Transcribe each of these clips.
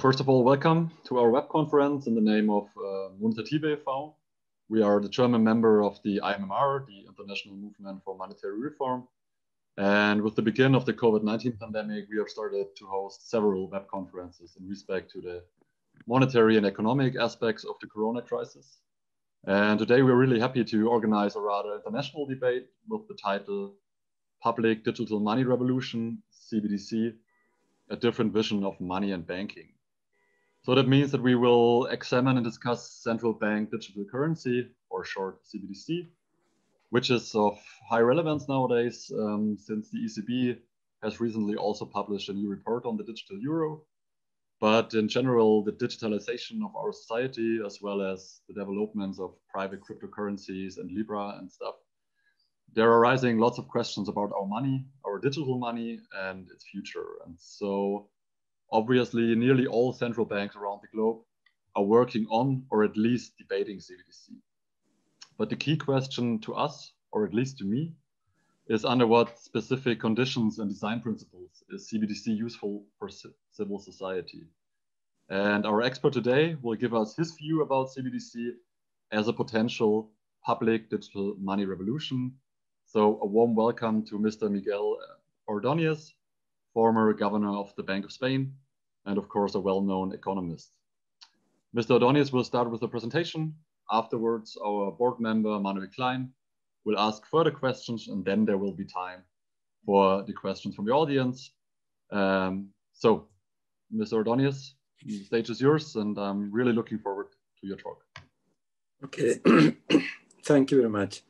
first of all, welcome to our web conference in the name of Monetative e.V. We are the German member of the IMMR, the International Movement for Monetary Reform. And with the beginning of the COVID-19 pandemic, we have started to host several web conferences in respect to the monetary and economic aspects of the Corona crisis. And today we're really happy to organize a rather international debate with the title Public Digital Money Revolution, CBDC, a different vision of money and banking. So that means that we will examine and discuss central bank digital currency, or short CBDC, which is of high relevance nowadays, since the ECB has recently also published a new report on the digital euro. But in general, the digitalization of our society, as well as the developments of private cryptocurrencies and Libra and stuff, there are rising lots of questions about our money, our digital money, and its future. And so obviously, nearly all central banks around the globe are working on, or at least debating, CBDC. But the key question to us, or at least to me, is under what specific conditions and design principles is CBDC useful for civil society? And our expert today will give us his view about CBDC as a potential public digital money revolution. So a warm welcome to Mr. Miguel Ordóñez, former governor of the Bank of Spain, and of course, a well-known economist. Mr. Ordóñez will start with a presentation. Afterwards, our board member, Manuel Klein, will ask further questions, and then there will be time for the questions from the audience. So, Mr. Ordóñez, the stage is yours, and I'm really looking forward to your talk. Okay, thank you very much.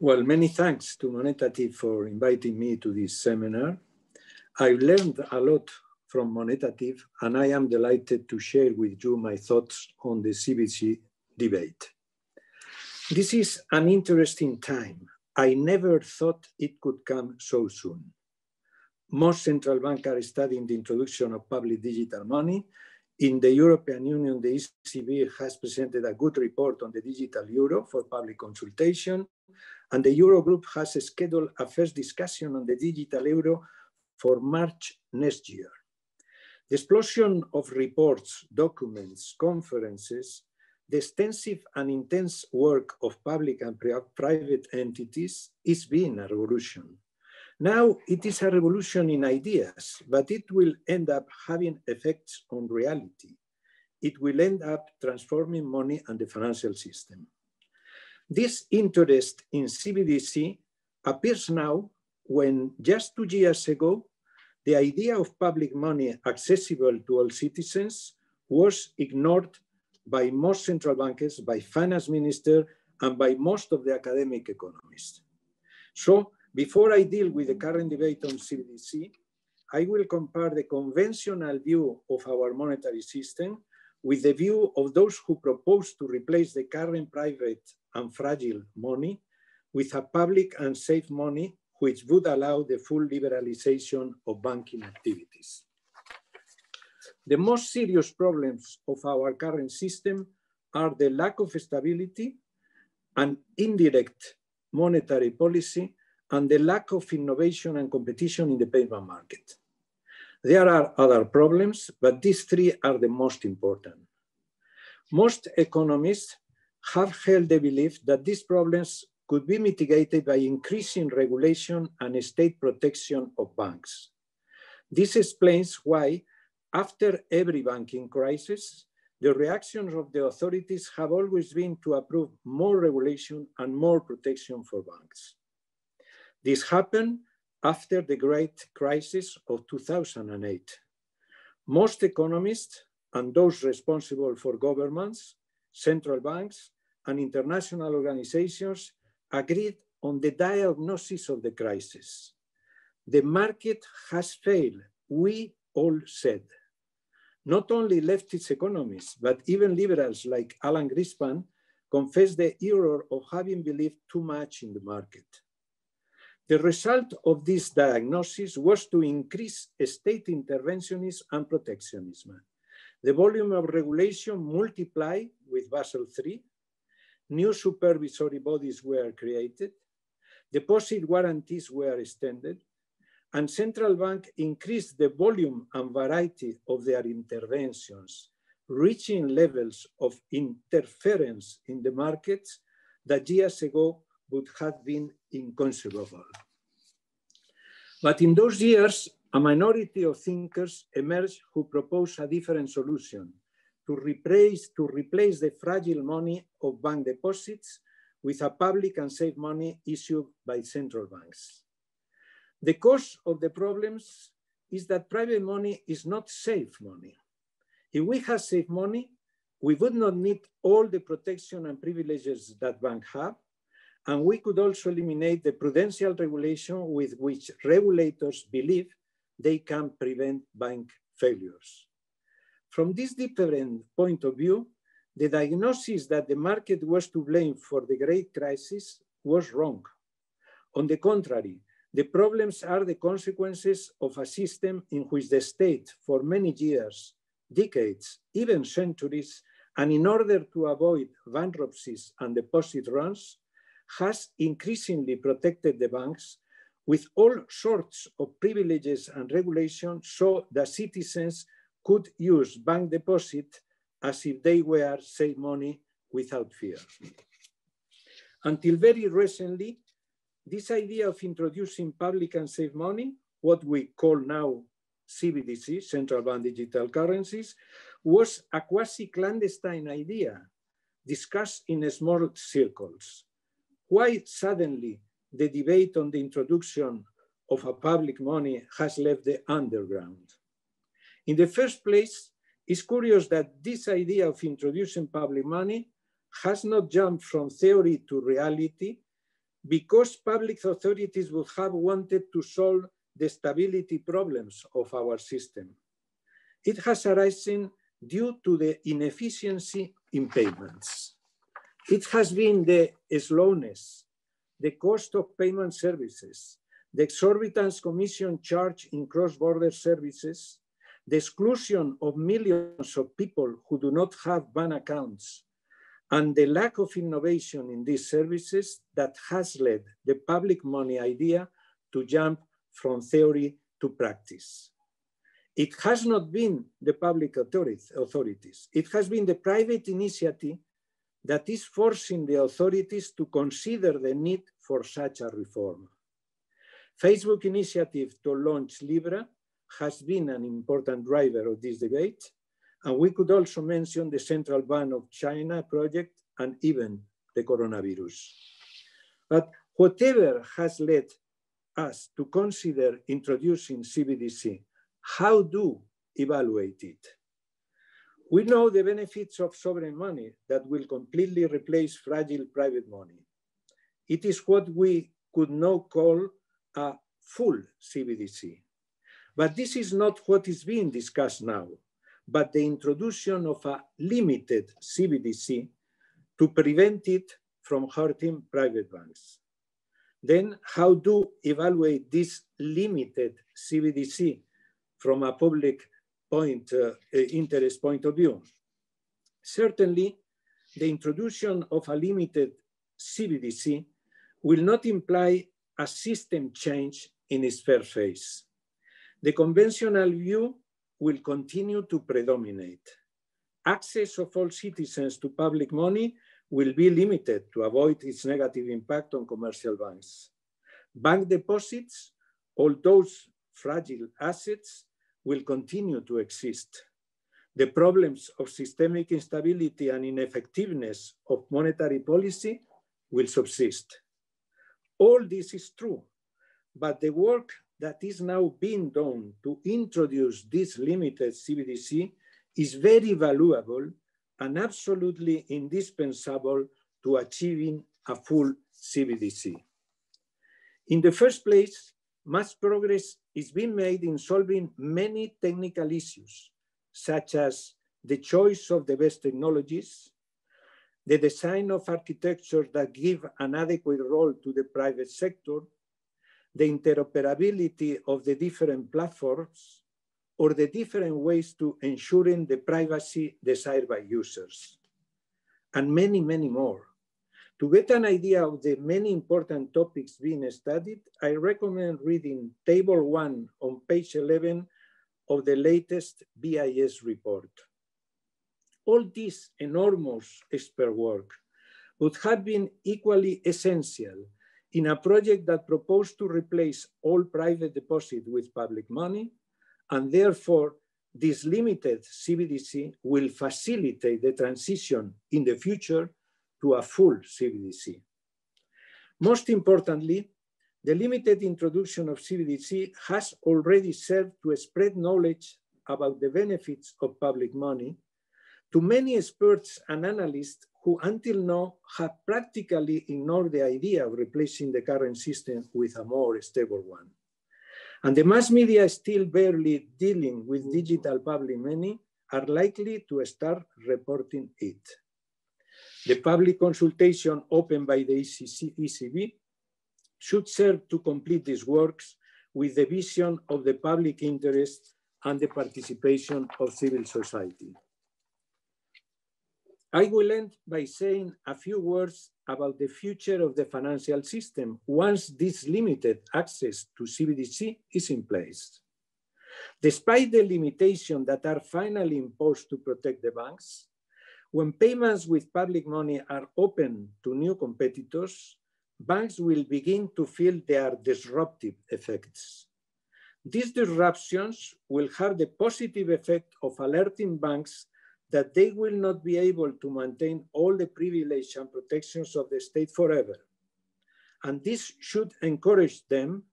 Well, many thanks to Monetative for inviting me to this seminar. I've learned a lot from Monetative, and I am delighted to share with you my thoughts on the CBDC debate. This is an interesting time. I never thought it could come so soon. Most central banks are studying the introduction of public digital money. In the European Union, the ECB has presented a good report on the digital euro for public consultation, and the Eurogroup has scheduled a first discussion on the digital euro for March next year. The explosion of reports, documents, conferences, the extensive and intense work of public and private entities is being a revolution. Now it is a revolution in ideas, but it will end up having effects on reality. It will end up transforming money and the financial system. This interest in CBDC appears now when just 2 years ago, the idea of public money accessible to all citizens was ignored by most central bankers, by finance minister, and by most of the academic economists. So before I deal with the current debate on CBDC, I will compare the conventional view of our monetary system with the view of those who propose to replace the current private and fragile money with a public and safe money, which would allow the full liberalization of banking activities. The most serious problems of our current system are the lack of stability and indirect monetary policy and the lack of innovation and competition in the payment market. There are other problems, but these three are the most important. Most economists have held the belief that these problems could be mitigated by increasing regulation and state protection of banks. This explains why after every banking crisis, the reactions of the authorities have always been to approve more regulation and more protection for banks. This happened after the great crisis of 2008. Most economists and those responsible for governments, central banks, and international organizations agreed on the diagnosis of the crisis. The market has failed, we all said. Not only leftist economists, but even liberals like Alan Greenspan confess the error of having believed too much in the market. The result of this diagnosis was to increase state interventionism and protectionism. The volume of regulation multiplied with Basel III. New supervisory bodies were created. Deposit guarantees were extended. and central bank increased the volume and variety of their interventions, reaching levels of interference in the markets that years ago would have been inconceivable. But in those years, a minority of thinkers emerged who proposed a different solution to replace the fragile money of bank deposits with a public and safe money issued by central banks. The cause of the problems is that private money is not safe money. If we had safe money, we would not need all the protection and privileges that banks have, and we could also eliminate the prudential regulation with which regulators believe they can prevent bank failures. From this different point of view, the diagnosis that the market was to blame for the great crisis was wrong. On the contrary, the problems are the consequences of a system in which the state, for many years, decades, even centuries, and in order to avoid bankruptcies and deposit runs, has increasingly protected the banks with all sorts of privileges and regulations so that citizens could use bank deposits as if they were safe money without fear. Until very recently, this idea of introducing public and safe money, what we call now CBDC, Central Bank Digital Currencies, was a quasi-clandestine idea discussed in small circles. Why suddenly the debate on the introduction of a public money has left the underground? In the first place, it's curious that this idea of introducing public money has not jumped from theory to reality because public authorities would have wanted to solve the stability problems of our system. It has arisen due to the inefficiency in payments. It has been the slowness, the cost of payment services, the exorbitant commission charged in cross-border services, the exclusion of millions of people who do not have bank accounts, and the lack of innovation in these services that has led the public money idea to jump from theory to practice. It has not been the public authorities. It has been the private initiative that is forcing the authorities to consider the need for such a reform. Facebook's initiative to launch Libra has been an important driver of this debate, and we could also mention the Central Bank of China project and even the coronavirus. But whatever has led us to consider introducing CBDC, how do we evaluate it? We know the benefits of sovereign money that will completely replace fragile private money. It is what we could now call a full CBDC. But this is not what is being discussed now, but the introduction of a limited CBDC to prevent it from hurting private banks. Then how do we evaluate this limited CBDC from a public interest point of view? Certainly, the introduction of a limited CBDC will not imply a system change in its first phase. The conventional view will continue to predominate. Access of all citizens to public money will be limited to avoid its negative impact on commercial banks. Bank deposits, all those fragile assets, will continue to exist. The problems of systemic instability and ineffectiveness of monetary policy will subsist. All this is true, but the work that is now being done to introduce this limited CBDC is very valuable and absolutely indispensable to achieving a full CBDC. In the first place, much progress is being made in solving many technical issues, such as the choice of the best technologies, the design of architectures that give an adequate role to the private sector, the interoperability of the different platforms, or the different ways to ensuring the privacy desired by users, and many, many more. To get an idea of the many important topics being studied, I recommend reading Table 1 on page 11 of the latest BIS report. All this enormous expert work would have been equally essential in a project that proposed to replace all private deposit with public money, and therefore this limited CBDC will facilitate the transition in the future to a full CBDC. Most importantly, the limited introduction of CBDC has already served to spread knowledge about the benefits of public money to many experts and analysts who until now have practically ignored the idea of replacing the current system with a more stable one. And the mass media is still barely dealing with digital public money are likely to start reporting it. The public consultation opened by the ECB should serve to complete these works with the vision of the public interest and the participation of civil society. I will end by saying a few words about the future of the financial system once this limited access to CBDC is in place. Despite the limitations that are finally imposed to protect the banks, when payments with public money are open to new competitors, banks will begin to feel their disruptive effects. These disruptions will have the positive effect of alerting banks that they will not be able to maintain all the privileges and protections of the state forever. And this should encourage them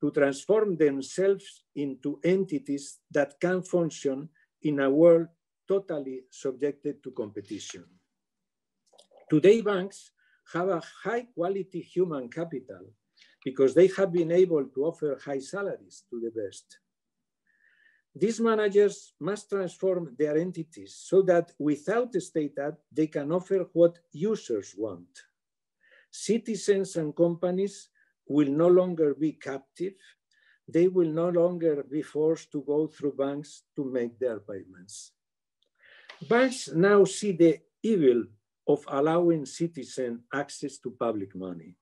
to transform themselves into entities that can function in a world totally subjected to competition. Today, banks have a high-quality human capital because they have been able to offer high salaries to the best. These managers must transform their entities so that without the state aid, they can offer what users want. Citizens and companies will no longer be captive. They will no longer be forced to go through banks to make their payments. Banks now see the evil of allowing citizens access to public money.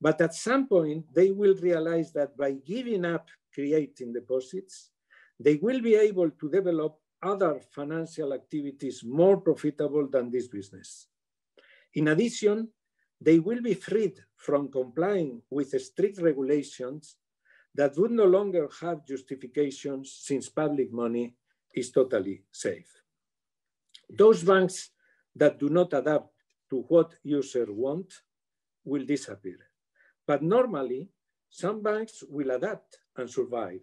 But at some point, they will realize that by giving up creating deposits, they will be able to develop other financial activities more profitable than this business. In addition, they will be freed from complying with strict regulations that would no longer have justifications since public money is totally safe. Those banks that do not adapt to what users want will disappear. But normally, some banks will adapt and survive.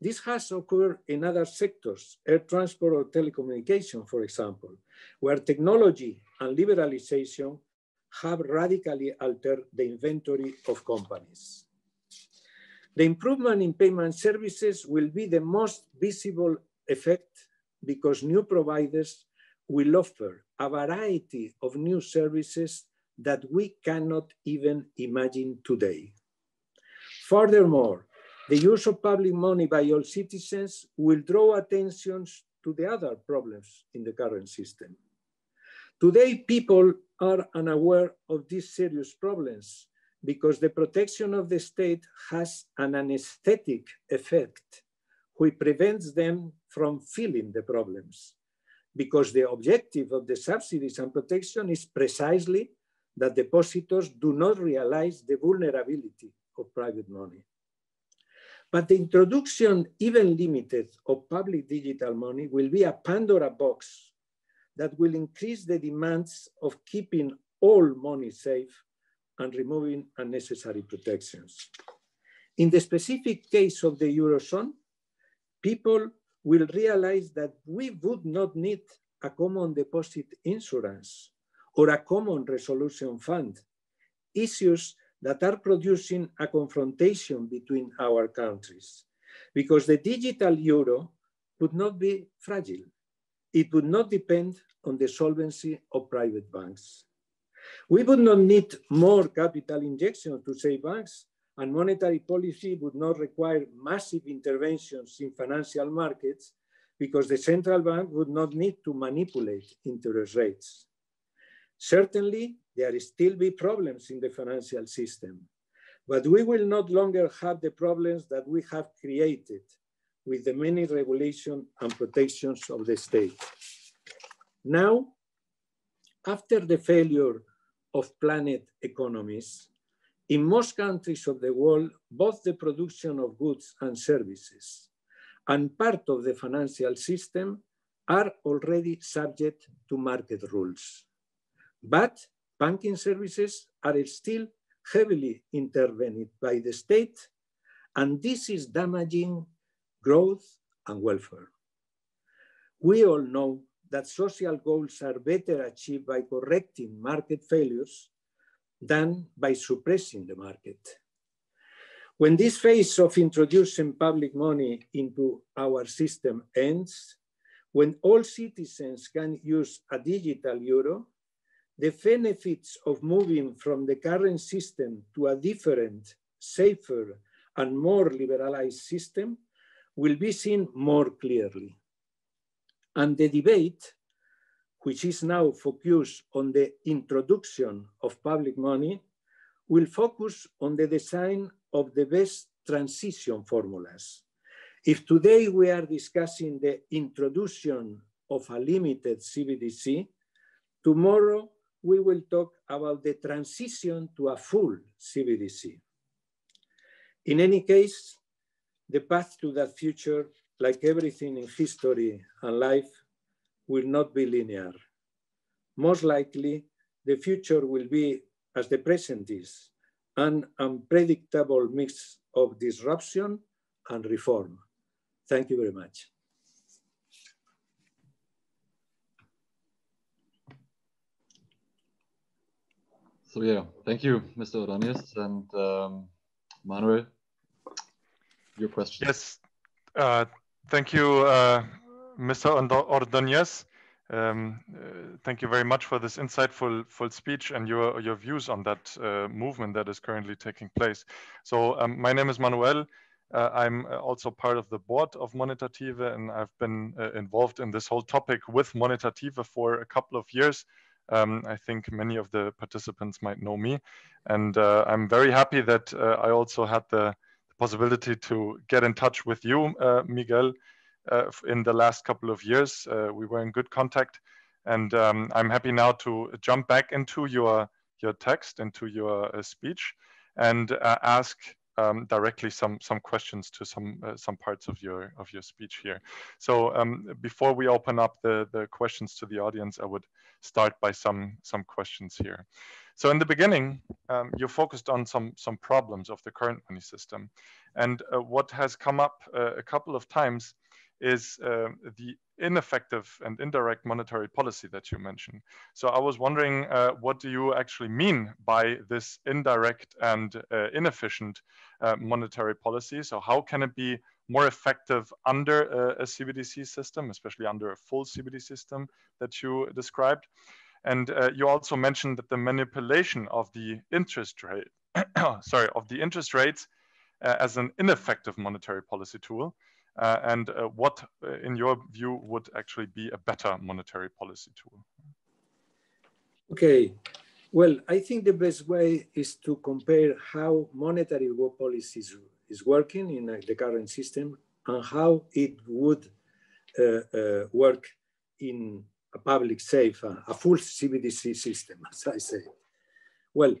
This has occurred in other sectors, air transport or telecommunication, for example, where technology and liberalization have radically altered the inventory of companies. The improvement in payment services will be the most visible effect because new providers will offer a variety of new services that we cannot even imagine today. Furthermore, the use of public money by all citizens will draw attention to the other problems in the current system. Today, people are unaware of these serious problems because the protection of the state has an anesthetic effect, which prevents them from feeling the problems, because the objective of the subsidies and protection is precisely that depositors do not realize the vulnerability of private money. But the introduction, even limited, of public digital money will be a Pandora box that will increase the demands of keeping all money safe and removing unnecessary protections. In the specific case of the Eurozone, people will realize that we would not need a common deposit insurance or a common resolution fund, issues that are producing a confrontation between our countries, because the digital euro would not be fragile. It would not depend on the solvency of private banks. We would not need more capital injection to save banks, and monetary policy would not require massive interventions in financial markets because the central bank would not need to manipulate interest rates. Certainly, there still be problems in the financial system, but we will not longer have the problems that we have created with the many regulations and protections of the state. Now, after the failure of planned economies, in most countries of the world, both the production of goods and services and part of the financial system are already subject to market rules. But banking services are still heavily intervened by the state, and this is damaging growth and welfare. We all know that social goals are better achieved by correcting market failures than by suppressing the market. When this phase of introducing public money into our system ends, when all citizens can use a digital euro, the benefits of moving from the current system to a different, safer, and more liberalized system will be seen more clearly. And the debate, which is now focused on the introduction of public money, will focus on the design of the best transition formulas. If today we are discussing the introduction of a limited CBDC, tomorrow we will talk about the transition to a full CBDC. In any case, the path to that future, like everything in history and life, will not be linear. Most likely, the future will be, as the present is, an unpredictable mix of disruption and reform. Thank you very much. So yeah, thank you, Mr. Ordóñez and Manuel. Your question. Yes, thank you, Mr. Ordóñez. Thank you very much for this insightful speech and your views on that movement that is currently taking place. So my name is Manuel. I'm also part of the board of Monetative, and I've been involved in this whole topic with Monetative for a couple of years. I think many of the participants might know me, and I'm very happy that I also had the possibility to get in touch with you, Miguel, in the last couple of years. We were in good contact, and I'm happy now to jump back into your text, into your speech, and ask directly some questions to some parts of your speech here. So before we open up the questions to the audience, I would start by some questions here. So in the beginning, you focused on some problems of the current money system, and what has come up a couple of times is the ineffective and indirect monetary policy that you mentioned. So I was wondering, what do you actually mean by this indirect and inefficient monetary policy? So how can it be more effective under a CBDC system, especially under a full CBDC system that you described? And you also mentioned that the manipulation of the interest rate, of the interest rates as an ineffective monetary policy tool. And what, in your view, would actually be a better monetary policy tool? Okay. Well, I think the best way is to compare how monetary policy is working in the current system and how it would work in a public, safe, a full CBDC system, as I say. Well,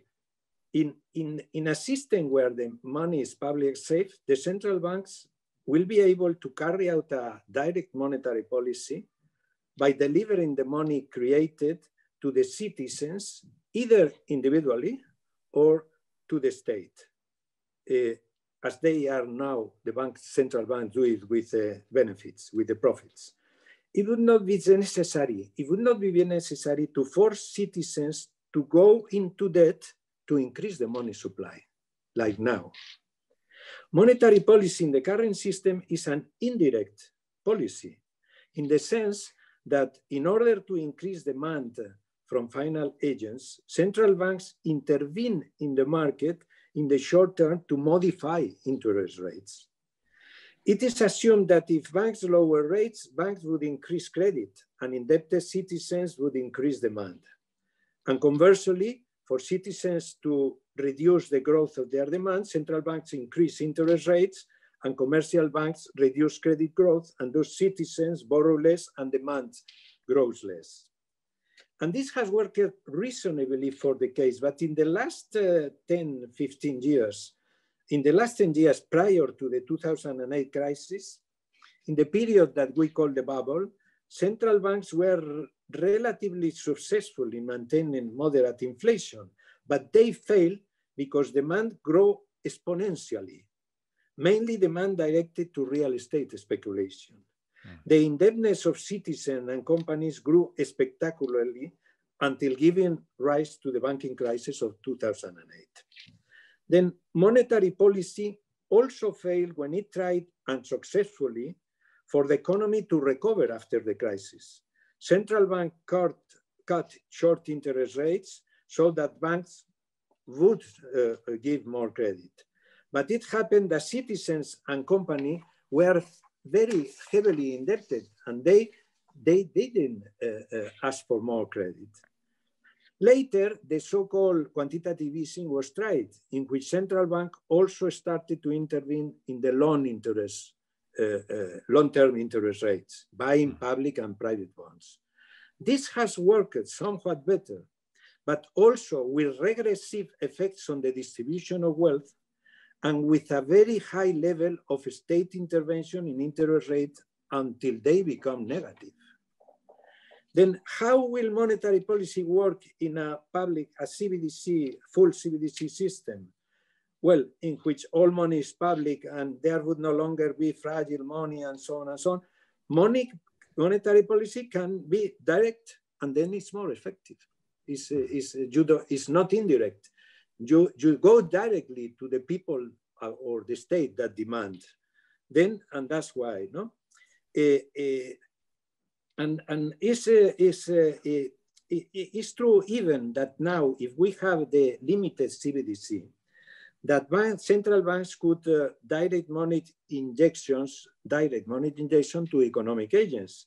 in a system where the money is public safe, the central banks will be able to carry out a direct monetary policy by delivering the money created to the citizens, either individually or to the state, as they are now, the central bank do it with the benefits, with the profits. It would not be necessary to force citizens to go into debt to increase the money supply, like now. Monetary policy in the current system is an indirect policy in the sense that in order to increase demand from final agents, central banks intervene in the market in the short term to modify interest rates. It is assumed that if banks lower rates, banks would increase credit and indebted citizens would increase demand. And conversely, for citizens to reduce the growth of their demand, central banks increase interest rates and commercial banks reduce credit growth, and those citizens borrow less and demand grows less. And this has worked reasonably for decades, but in the last 10 years prior to the 2008 crisis, in the period that we call the bubble, central banks were relatively successful in maintaining moderate inflation, but they failed because demand grew exponentially, mainly demand directed to real estate speculation. The indebtedness of citizens and companies grew spectacularly until giving rise to the banking crisis of 2008. Then monetary policy also failed when it tried unsuccessfully for the economy to recover after the crisis. Central bank cut short interest rates so that banks would give more credit. But it happened that citizens and companies were very heavily indebted and they didn't ask for more credit. Later, the so-called quantitative easing was tried, in which central bank also started to intervene in the long-term interest rates, buying public and private bonds. This has worked somewhat better, but also with regressive effects on the distribution of wealth and with a very high level of state intervention in interest rates until they become negative. Then how will monetary policy work in a CBDC, full CBDC system? Well, in which all money is public and there would no longer be fragile money and so on and so on. Monetary policy can be direct and then it's more effective. It's not indirect. You go directly to the people or the state that demand. And that's why, no? It's true even that now, if we have the limited CBDC, that central banks could direct money injection to economic agents.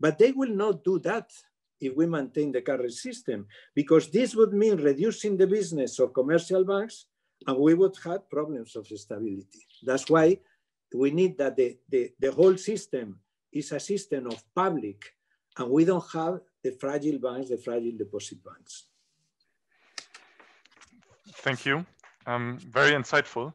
But they will not do that if we maintain the current system, because this would mean reducing the business of commercial banks and we would have problems of stability. That's why we need that the whole system is a system of public and we don't have the fragile banks, the fragile deposit banks. Thank you. Very insightful.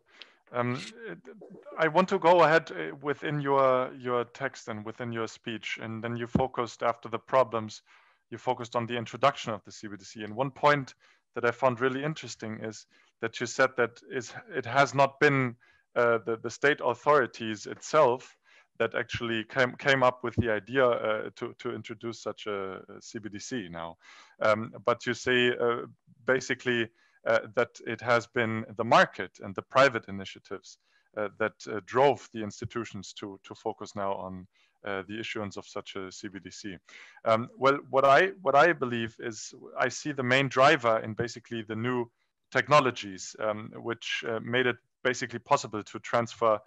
I want to go ahead within your text and within your speech, and then you focused after the problems, you focused on the introduction of the CBDC. And one point that I found really interesting is that you said that it has not been the state authorities itself that actually came up with the idea to introduce such a CBDC now. But you say basically that it has been the market and the private initiatives that drove the institutions to focus now on the issuance of such a CBDC. Well, what I believe is I see the main driver in basically the new technologies, which made it basically possible to transfer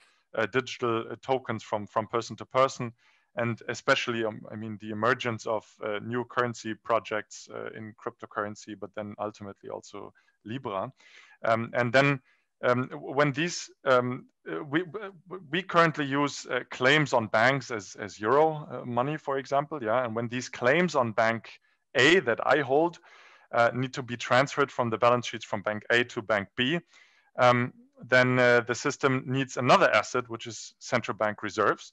digital tokens from person to person, and especially, I mean, the emergence of new currency projects in cryptocurrency, but then ultimately also Libra. And then when these, we currently use claims on banks as euro money, for example, yeah? And when these claims on bank A that I hold need to be transferred from the balance sheets from bank A to bank B, then the system needs another asset, which is central bank reserves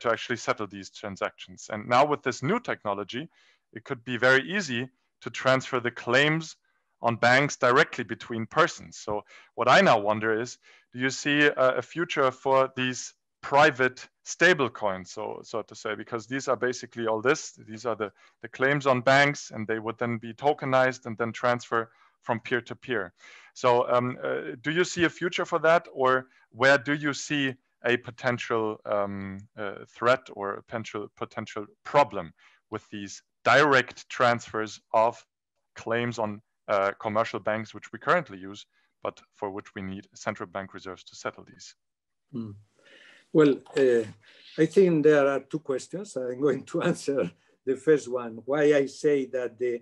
to actually settle these transactions. And now with this new technology, it could be very easy to transfer the claims on banks directly between persons. So what I now wonder is, do you see a future for these private stable coins, so to say, because these are basically all this, these are the claims on banks, and they would then be tokenized and then transfer from peer to peer. So do you see a future for that, or where do you see a potential threat or a potential problem with these direct transfers of claims on commercial banks, which we currently use, but for which we need central bank reserves to settle these? Well, I think there are two questions. I'm going to answer the first one, why I say that the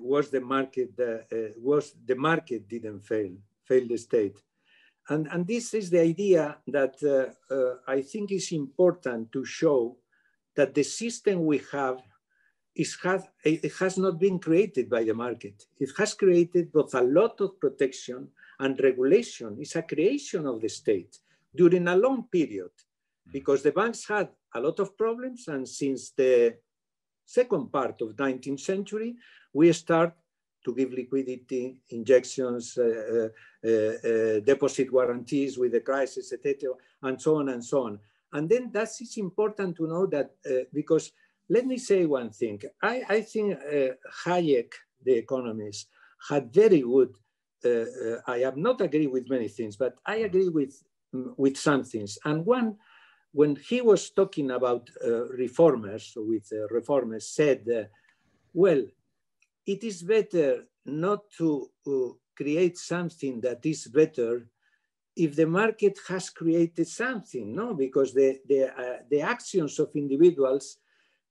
was the market that didn't fail the state. And this is the idea that I think is important to show that the system we have it has not been created by the market. It has created both a lot of protection and regulation. It's a creation of the state during a long period because the banks had a lot of problems, and since the second part of 19th century, we start to give liquidity, injections, deposit guarantees with the crisis, etc., and so on and so on. And then it's important to know that, because let me say one thing. I think Hayek, the economist, had very good, I have not agreed with many things, but I agree with some things. And one, when he was talking about reformers, with reformers, said, well, it is better not to create something that is better if the market has created something, no? Because the actions of individuals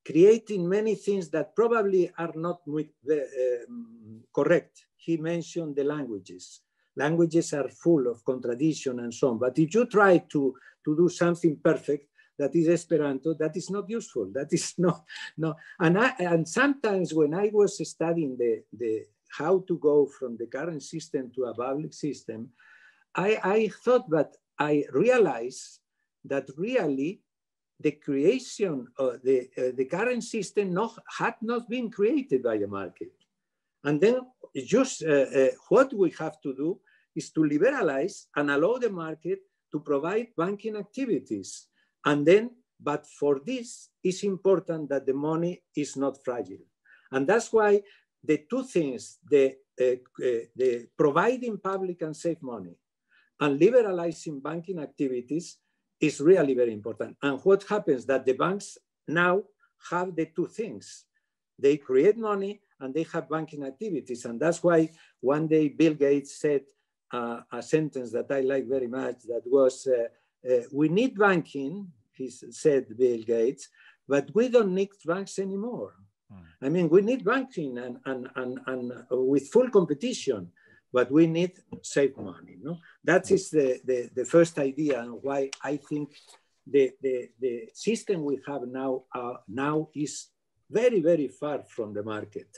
creating many things that probably are not correct. He mentioned the languages. Languages are full of contradiction and so on. But if you try to do something perfect, that is Esperanto, that is not useful. That is not, no. And sometimes when I was studying the how to go from the current system to a public system, I thought, but I realized that really the creation of the current system had not been created by the market. And then just what we have to do is to liberalize and allow the market to provide banking activities. And then, but for this, it's important that the money is not fragile. And that's why the two things, the providing public and safe money and liberalizing banking activities, is really very important. And what happens that the banks now have the two things. They create money and they have banking activities. And that's why one day Bill Gates said a sentence that I like very much, that was, we need banking, he said, Bill Gates, but we don't need banks anymore. I mean, we need banking and with full competition, but we need safe money. No? That is the first idea and why I think the system we have now is very, very far from the market,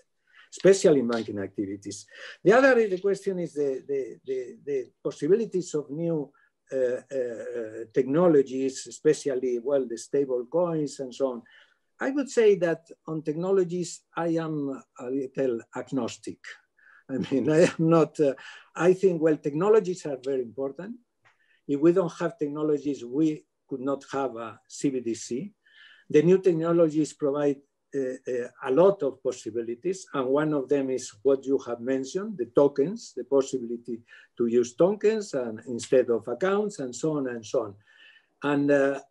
especially in banking activities. The other is the question is the possibilities of new technologies, especially, well, the stable coins and so on. I would say that on technologies, I am a little agnostic. I mean, I am not, I think, well, technologies are very important. If we don't have technologies, we could not have a CBDC. The new technologies provide a lot of possibilities. And one of them is what you have mentioned, the tokens, the possibility to use tokens and instead of accounts and so on and so on. And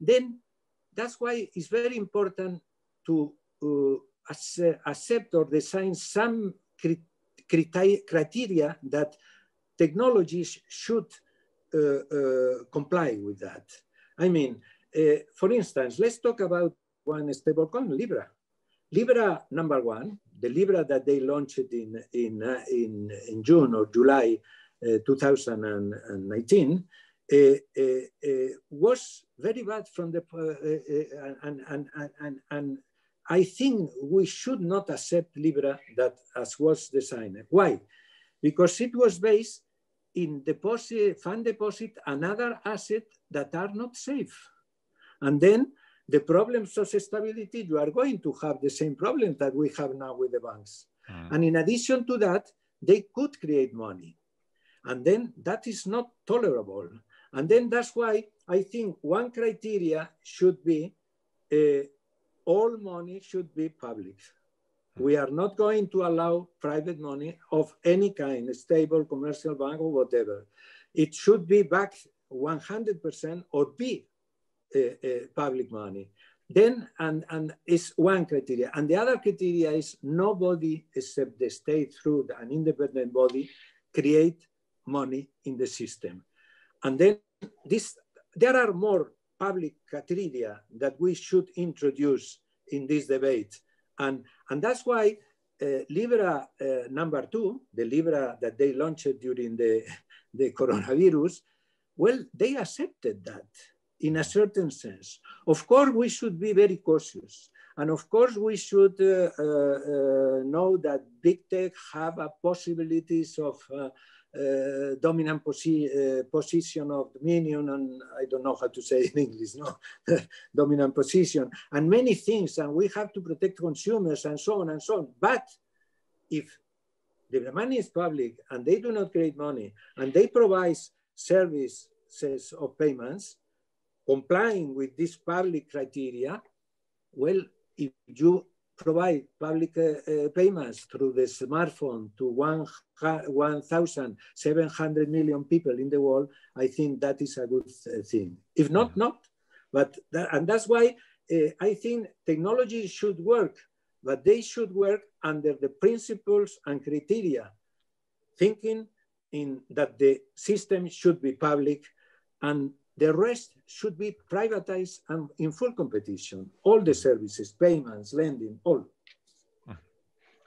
then that's why it's very important to accept or design some criteria that technologies should comply with that. I mean, for instance, let's talk about one stablecoin, Libra. Libra number one, the Libra that they launched in June or July 2019 was very bad from the and I think we should not accept Libra that as was designed. Why? Because it was based in deposit, fund deposit, and other assets that are not safe. And then the problems of stability, you are going to have the same problem that we have now with the banks. And in addition to that, they could create money. And then that is not tolerable. And then that's why I think one criteria should be all money should be public. We are not going to allow private money of any kind, a stable commercial bank or whatever. It should be backed 100% or be public money. Then, and it's one criteria. And the other criteria is nobody except the state through an independent body create money in the system. And then there are more public criteria that we should introduce in this debate. And that's why Libra number two, the Libra that they launched during the coronavirus, well, they accepted that in a certain sense. Of course, we should be very cautious. And of course, we should know that big tech have a possibilities of dominant position of dominion, and I don't know how to say in English, no? Dominant position, and many things, and we have to protect consumers and so on and so on. But if the money is public and they do not create money and they provide services of payments complying with this public criteria, well, if you provide public payments through the smartphone to 1,700 million people in the world, I think that is a good thing. If not, not. But that, and that's why I think technology should work, but they should work under the principles and criteria, thinking in that the system should be public and the rest should be privatized and in full competition. All the services, payments, lending, all.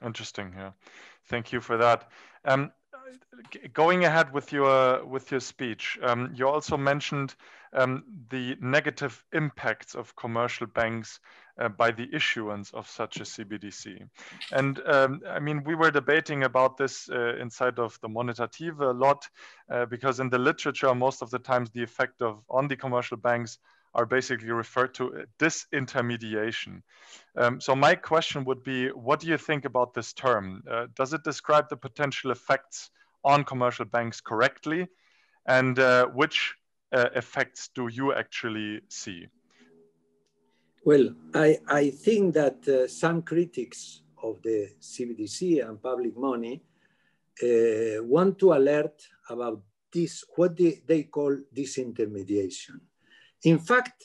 Interesting. Yeah, thank you for that. Going ahead with your speech, you also mentioned the negative impacts of commercial banks by the issuance of such a CBDC. And I mean, we were debating about this inside of the Monetative a lot, because in the literature, most of the times the effect of on the commercial banks are basically referred to disintermediation. So my question would be, what do you think about this term? Does it describe the potential effects on commercial banks correctly? And which effects do you actually see? Well, I think that some critics of the CBDC and public money want to alert about this, what they call disintermediation. In fact,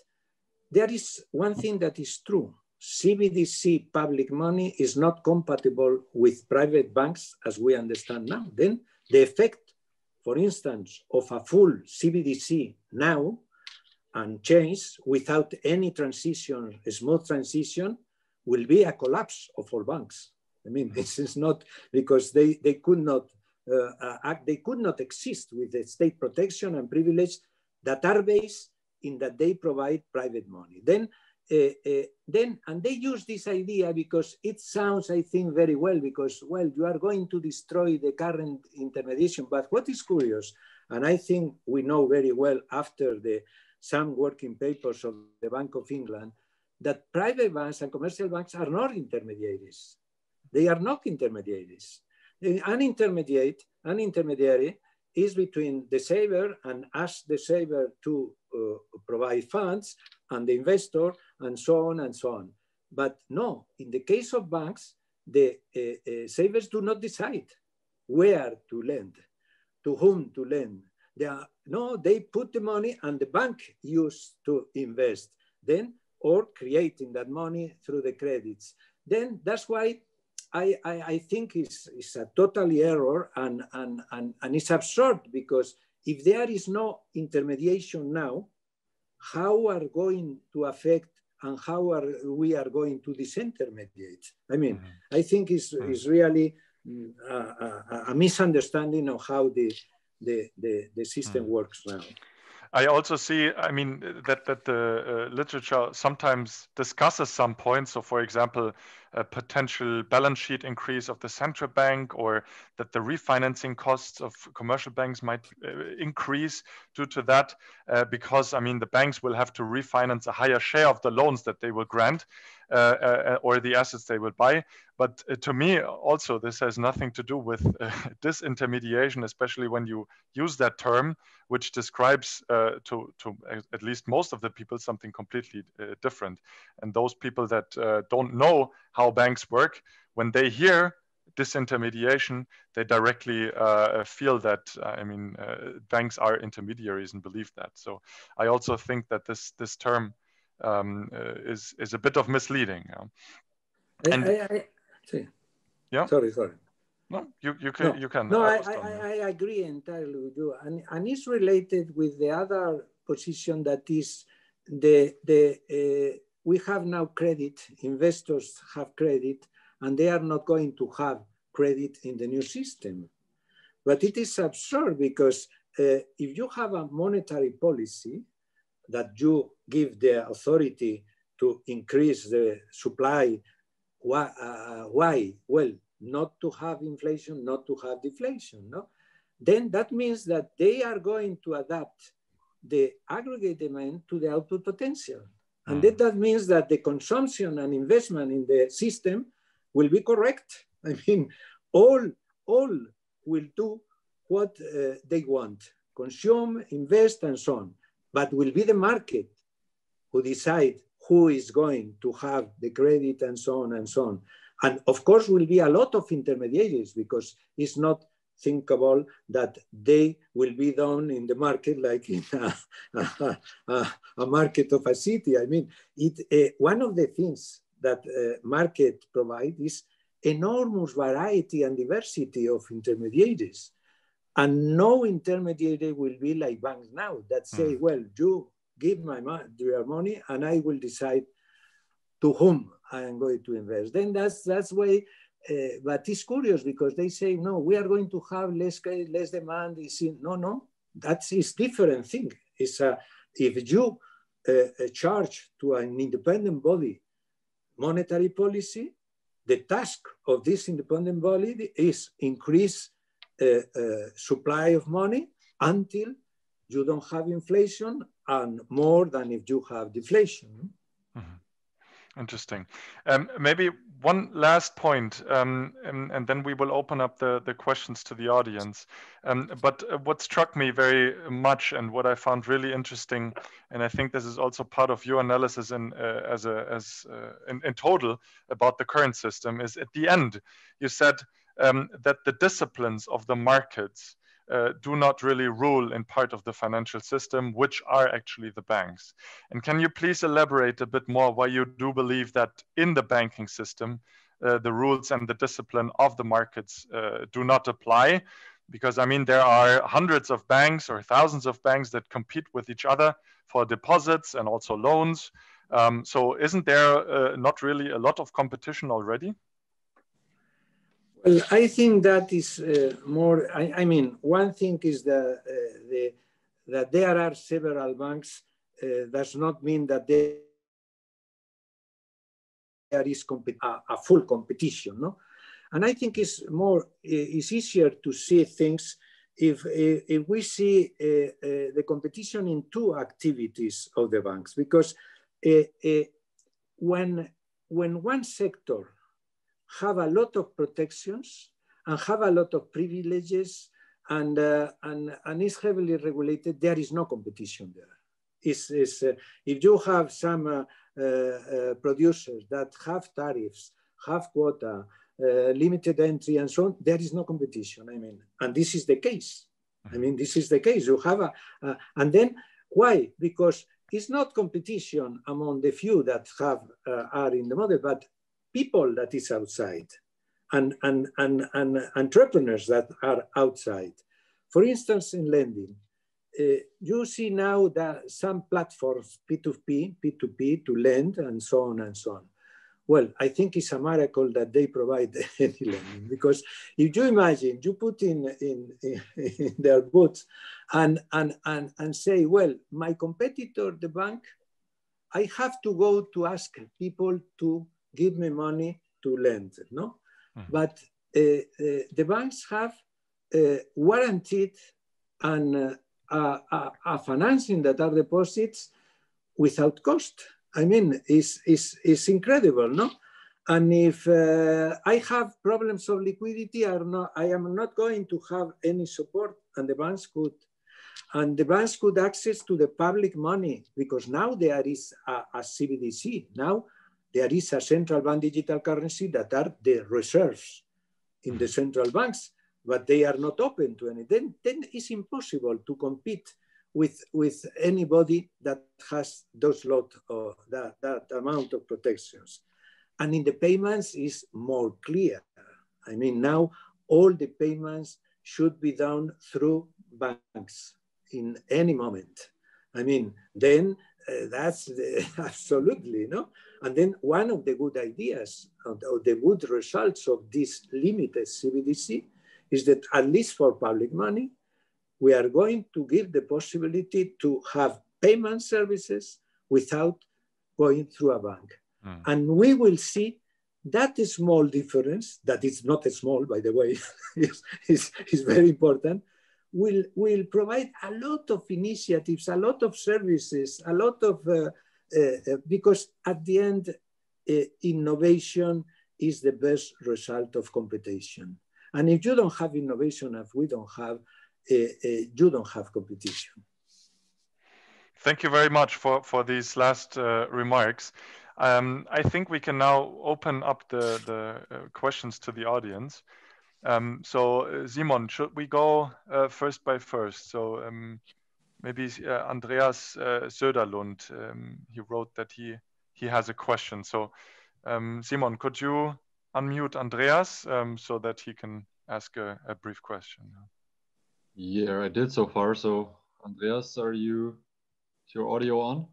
there is one thing that is true. CBDC public money is not compatible with private banks as we understand now. Then the effect, for instance, of a full CBDC now and change without any transition, a smooth transition, will be a collapse of all banks. I mean, this is not because they could not act, they could not exist with the state protection and privilege that are based in that they provide private money. Then they use this idea because it sounds, I think, very well, because, well, you are going to destroy the current intermediation. But what is curious, and I think we know very well after some working papers of the Bank of England, that private banks and commercial banks are not intermediaries. They are not intermediaries. An intermediary is between the saver and ask the saver to provide funds and the investor and so on and so on. But no, in the case of banks, the savers do not decide where to lend, to whom to lend. They put the money and the bank used to invest then or creating that money through the credits. Then that's why I think it's a total error and it's absurd, because if there is no intermediation now, how are going to affect and how are we are going to disintermediate? I mean, I think it's really a misunderstanding of how the system works now. I also see, I mean, that the literature sometimes discusses some points. So, for example, a potential balance sheet increase of the central bank, or that the refinancing costs of commercial banks might increase due to that, because, I mean, the banks will have to refinance a higher share of the loans that they will grant or the assets they will buy. But to me, also, this has nothing to do with disintermediation, especially when you use that term, which describes to at least most of the people something completely different. And those people that don't know how banks work, when they hear disintermediation, they directly feel that, banks are intermediaries and believe that. So I also think that this term is a bit of misleading. Yeah? And I yeah? Sorry. No, you can. No, I agree entirely with you. And it's related with the other position that is we have now credit, investors have credit, and they are not going to have credit in the new system. But it is absurd because if you have a monetary policy that you give the authority to increase the supply, why? Well, not to have inflation, not to have deflation, no? Then that means that they are going to adapt the aggregate demand to the output potential. And that means that the consumption and investment in the system will be correct. I mean, all will do what they want, consume, invest, and so on. But will be the market who decide who is going to have the credit and so on and so on. And of course, will be a lot of intermediaries because it's not thinkable that they will be down in the market like in a market of a city. I mean, one of the things that market provides is enormous variety and diversity of intermediaries. And no intermediary will be like banks now that say, well, you give my your money and I will decide to whom I am going to invest. Then that's why. But it's curious because they say, no, we are going to have less credit, less demand. No, that is different thing. It's if you charge to an independent body monetary policy, the task of this independent body is increase supply of money until you don't have inflation and more than if you have deflation. Interesting. Maybe one last point, and then we will open up the questions to the audience. But what struck me very much and what I found really interesting, and I think this is also part of your analysis in total about the current system, is at the end, you said that the disciplines of the markets do not really rule in part of the financial system, which are actually the banks. And can you please elaborate a bit more why you do believe that in the banking system, the rules and the discipline of the markets do not apply? Because I mean, there are hundreds of banks or thousands of banks that compete with each other for deposits and also loans. So isn't there not really a lot of competition already? Well, I think that is more, I mean, one thing is that there are several banks does not mean that there is a full competition, no? And I think it's easier to see things if we see the competition in two activities of the banks, because when one sector have a lot of protections and have a lot of privileges and is heavily regulated, there is no competition there. If you have some producers that have tariffs, have quota, limited entry and so on, there is no competition, I mean. And this is the case. I mean, this is the case. You have and then why? Because it's not competition among the few that are in the model, but people that is outside and entrepreneurs that are outside. For instance, in lending, you see now that some platforms, P2P, to lend and so on and so on. Well, I think it's a miracle that they provide any lending, because if you imagine, you put in their boots and say, well, my competitor, the bank, I have to go to ask people to give me money to lend, no? But the banks have warranted and financing that are deposits without cost. I mean, it's incredible, no? And if I have problems of liquidity, I am not going to have any support, and the banks could. And the banks could access to the public money, because now there is a CBDC. Now, there is a central bank digital currency that are the reserves in the central banks, but they are not open to any. Then it's impossible to compete with anybody that has those that amount of protections. And in the payments is more clear. I mean, now all the payments should be done through banks in any moment. I mean, then that's the, absolutely no. And then one of the good ideas or the good results of this limited CBDC is that at least for public money, we are going to give the possibility to have payment services without going through a bank. Mm. And we will see that small difference, that is not small, by the way, is very important, will provide a lot of initiatives, a lot of services, a lot of, because at the end, innovation is the best result of competition. And if you don't have innovation, if we don't have, you don't have competition. Thank you very much for these last remarks. I think we can now open up the questions to the audience. So Simon, should we go first by first? So maybe Andreas Söderlund, he wrote that he has a question. So Simon, could you unmute Andreas so that he can ask a brief question? Yeah, I did so far. So Andreas, are you, is your audio on?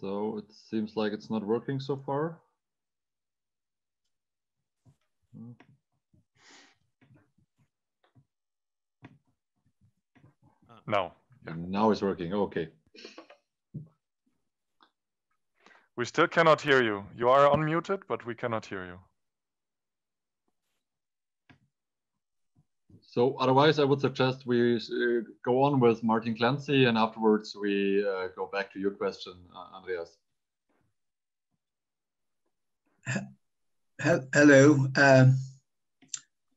So it seems like it's not working so far. No. Yeah. Now it's working. Okay. We still cannot hear you. You are unmuted, but we cannot hear you. So otherwise, I would suggest we go on with Martin Clancy, and afterwards we go back to your question, Andreas. Hello,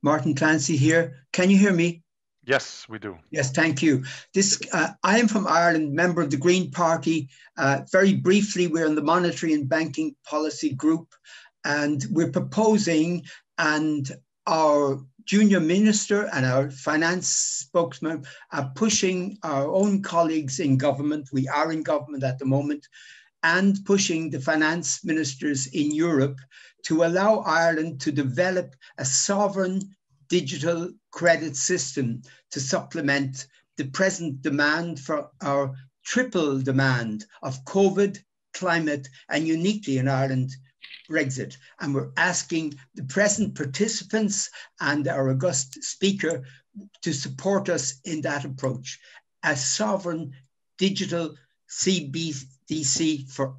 Martin Clancy here. Can you hear me? Yes, we do. Yes, thank you. This I am from Ireland, member of the Green Party. Very briefly, we're in the Monetary and Banking Policy Group, and we're proposing, and our junior minister and our finance spokesman are pushing our own colleagues in government. We are in government at the moment, and pushing the finance ministers in Europe to allow Ireland to develop a sovereign digital credit system to supplement the present demand for our triple demand of COVID, climate, and uniquely in Ireland, Brexit. And we're asking the present participants and our august speaker to support us in that approach. A sovereign digital CBDC for,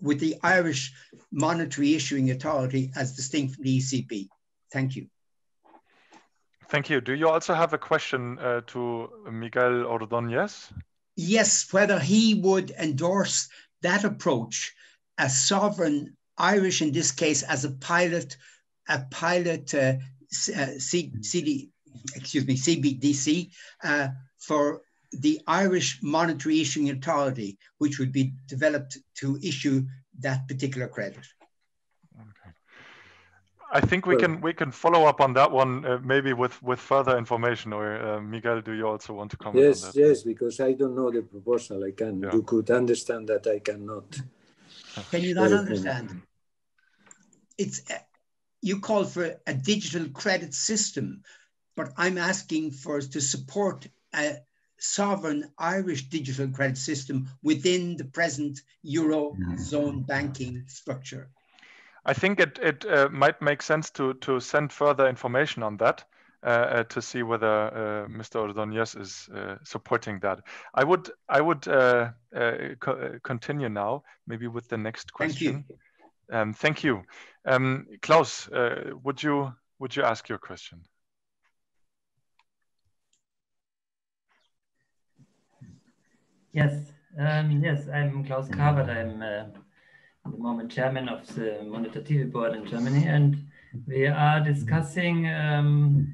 with the Irish Monetary Issuing Authority as distinct from the ECB. Thank you. Thank you. Do you also have a question to Miguel Ordóñez? Yes, whether he would endorse that approach, a sovereign Irish, in this case, as a pilot CBDC for the Irish Monetary Issuing Authority, which would be developed to issue that particular credit. Okay. I think we can follow up on that one maybe with further information. Or Miguel, do you also want to comment? Yes, on that? Yes, because I don't know the proposal. I can. Yeah. You could understand that I cannot. Can you not understand? It's you call for a digital credit system, but I'm asking for us to support a sovereign Irish digital credit system within the present Eurozone banking structure. I think it might make sense to send further information on that. To see whether Mr. Ordóñez is supporting that. I would continue now, maybe with the next question. Thank you. Thank you. Klaus, would you ask your question? Yes, yes, I'm Klaus Kabert. I'm at the moment chairman of the Monetative board in Germany, and we are discussing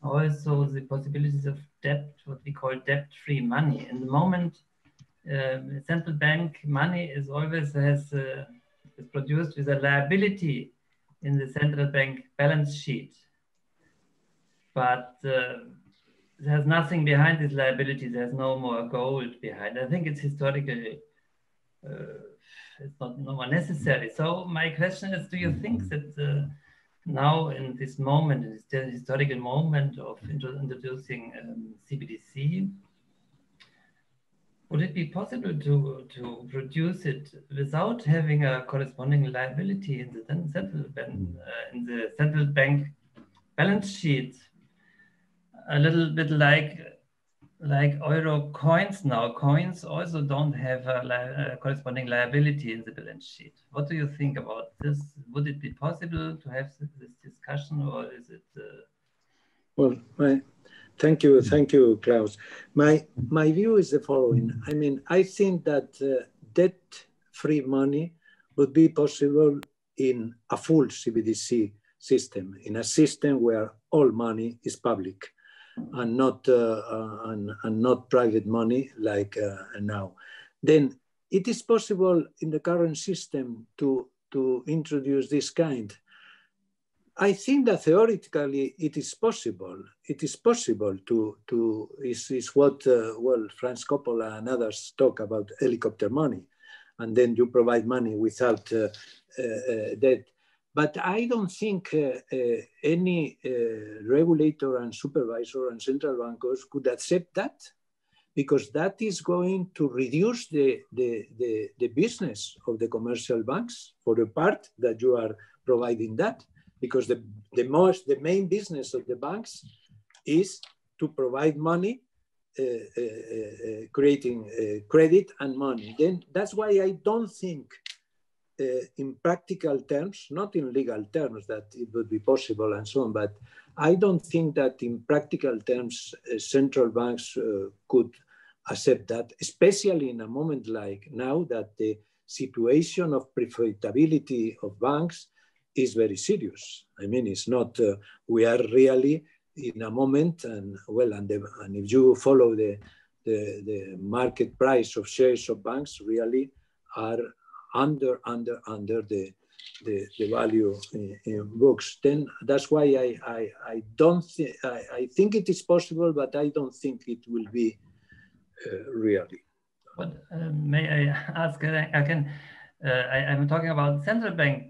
also the possibilities of debt, what we call debt-free money. In the moment, central bank money is always is produced with a liability in the central bank balance sheet, but there's nothing behind this liability. There's no more gold behind. I think it's historically it's no more necessary. So my question is, do you think that now in this moment, in this historical moment of introducing CBDC, would it be possible to produce it without having a corresponding liability in the central bank balance sheet? A little bit like euro coins now. Coins also don't have a corresponding liability in the balance sheet. What do you think about this? Would it be possible to have this discussion, or is it? Well, Thank you, Klaus. My view is the following. I mean, I think that debt-free money would be possible in a full CBDC system, in a system where all money is public and not private money like now. Then it is possible in the current system to introduce this kind. I think that theoretically it is possible. It is possible is what, well, Franz Coppola and others talk about helicopter money, and then you provide money without debt. But I don't think any regulator and supervisor and central bankers could accept that, because that is going to reduce the business of the commercial banks for the part that you are providing that. Because the main business of the banks is to provide money, creating credit and money. Then that's why I don't think in practical terms, not in legal terms, that it would be possible and so on, but I don't think that in practical terms, central banks could accept that, especially in a moment like now that the situation of profitability of banks is very serious. I mean, it's not, we are really in a moment, and well, and if you follow the market price of shares of banks, really are under the value in books. Then that's why I don't think, I think it is possible, but I don't think it will be really. But may I ask again? I'm talking about central bank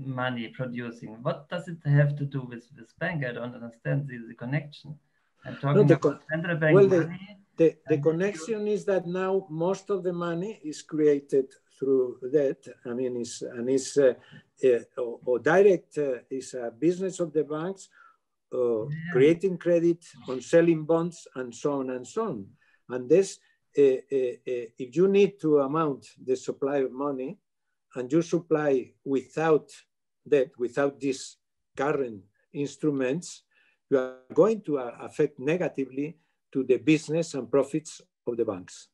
money producing. What does it have to do with this bank? I don't understand the connection. I'm talking about central bank money. The connection is that now most of the money is created through debt. I mean, it's direct, is a business of the banks, creating credit on selling bonds and so on and so on. And this, if you need to amount the supply of money and you supply without debt, without these current instruments, you are going to affect negatively to the business and profits of the banks.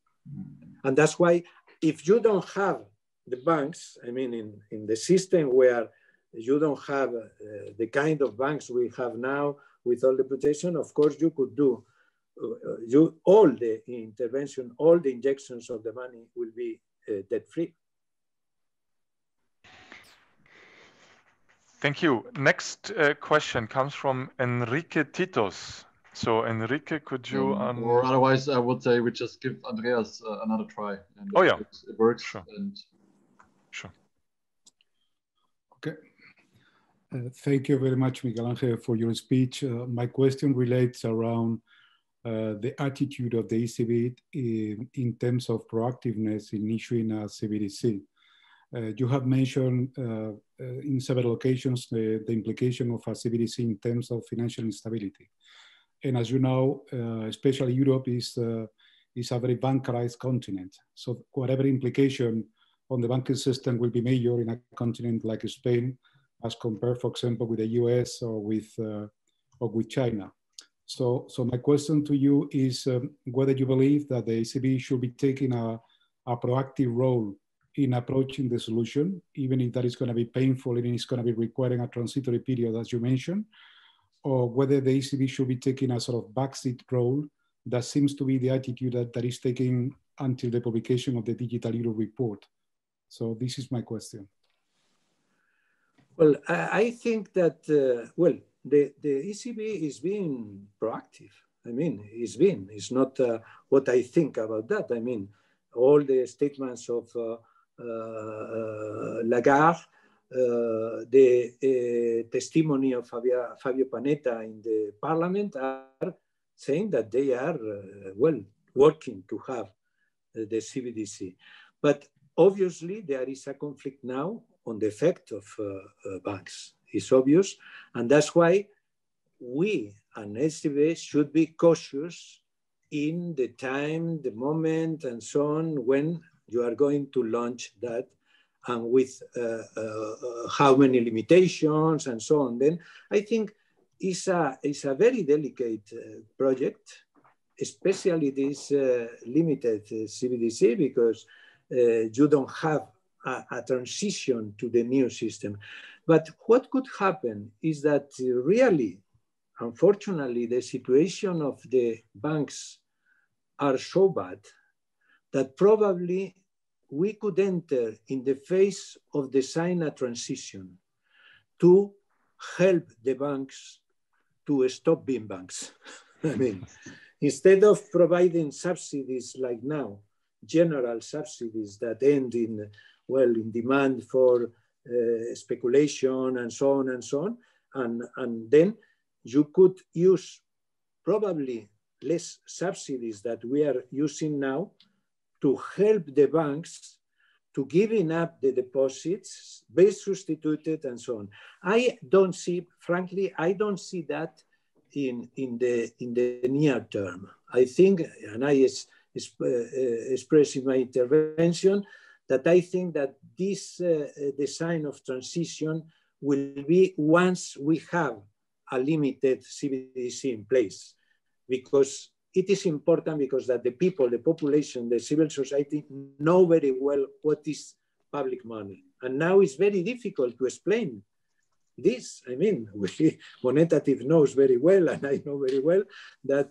And that's why if you don't have the banks, I mean, in the system where you don't have the kind of banks we have now with all the protection, of course you could do all the intervention, all the injections of the money will be debt-free. Thank you. Next question comes from Enrique Titos. So Enrique, could you... or otherwise, I would say we just give Andreas another try. And oh, yeah. It works. Sure. And... sure. Okay. Thank you very much, Miguel Angel, for your speech. My question relates around the attitude of the ECB in terms of proactiveness in issuing a CBDC. You have mentioned in several occasions the implication of a CBDC in terms of financial instability. And as you know, especially Europe is a very bankarized continent. So whatever implication on the banking system will be major in a continent like Spain, as compared, for example, with the US or with China. So my question to you is whether you believe that the ECB should be taking a proactive role in approaching the solution, even if that is going to be painful, even if it's going to be requiring a transitory period, as you mentioned, or whether the ECB should be taking a sort of backseat role that seems to be the attitude that is taken until the publication of the Digital Euro report. So this is my question. Well, I think that, the ECB is being proactive. I mean, it's not what I think about that. I mean, all the statements of Lagarde the testimony of Fabio Panetta in the parliament are saying that they are, well, working to have the CBDC. But obviously there is a conflict now on the effect of banks. It's obvious, and that's why we and ECB should be cautious in the time, the moment, and so on, when you are going to launch that, and with how many limitations and so on. Then I think it's a very delicate project, especially this limited CBDC, because you don't have a transition to the new system. But what could happen is that really, unfortunately, the situation of the banks are so bad that probably we could enter in the phase of design a transition to help the banks to stop being banks. I mean, instead of providing subsidies like now, general subsidies that end in, well, in demand for speculation and so on and so on, and then you could use probably less subsidies that we are using now to help the banks to giving up the deposits, base substituted and so on. I don't see, frankly, I don't see that in the near term. I think, and I expressed in my intervention, that I think that this design of transition will be once we have a limited CBDC in place, because it is important, because that the people, the population, the civil society know very well what is public money. And now it's very difficult to explain this. I mean, Monetative knows very well, and I know very well that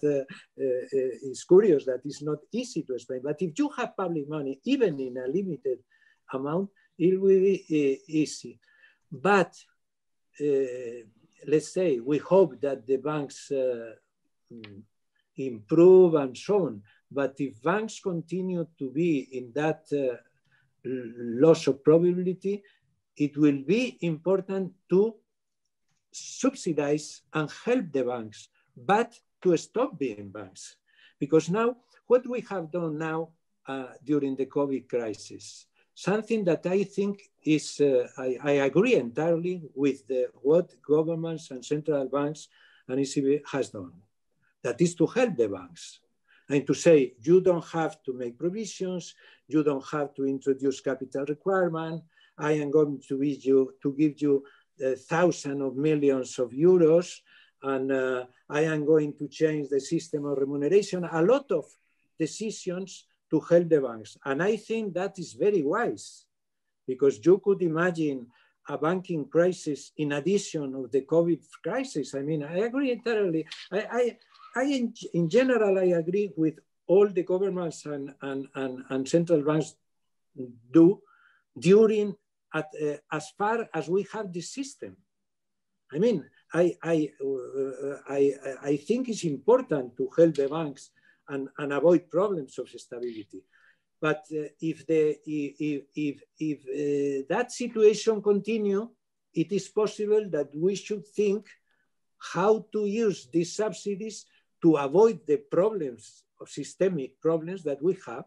it's curious that it's not easy to explain. But if you have public money, even in a limited amount, it will be easy. But let's say we hope that the banks improve and so on. But if banks continue to be in that loss of probability, it will be important to subsidize and help the banks, but to stop being banks. Because now, what we have done now during the COVID crisis, something that I think is, I agree entirely with what governments and central banks and ECB has done. That is to help the banks and to say, you don't have to make provisions, you don't have to introduce capital requirement, I am going to give you thousands of millions of euros, and I am going to change the system of remuneration. A lot of decisions to help the banks. And I think that is very wise, because you could imagine a banking crisis in addition of the COVID crisis. I mean, I agree entirely. In general, I agree with all the governments and central banks do during, as far as we have this system. I mean, I think it's important to help the banks and avoid problems of stability. But if that situation continue, it is possible that we should think how to use these subsidies to avoid the problems, of systemic problems that we have.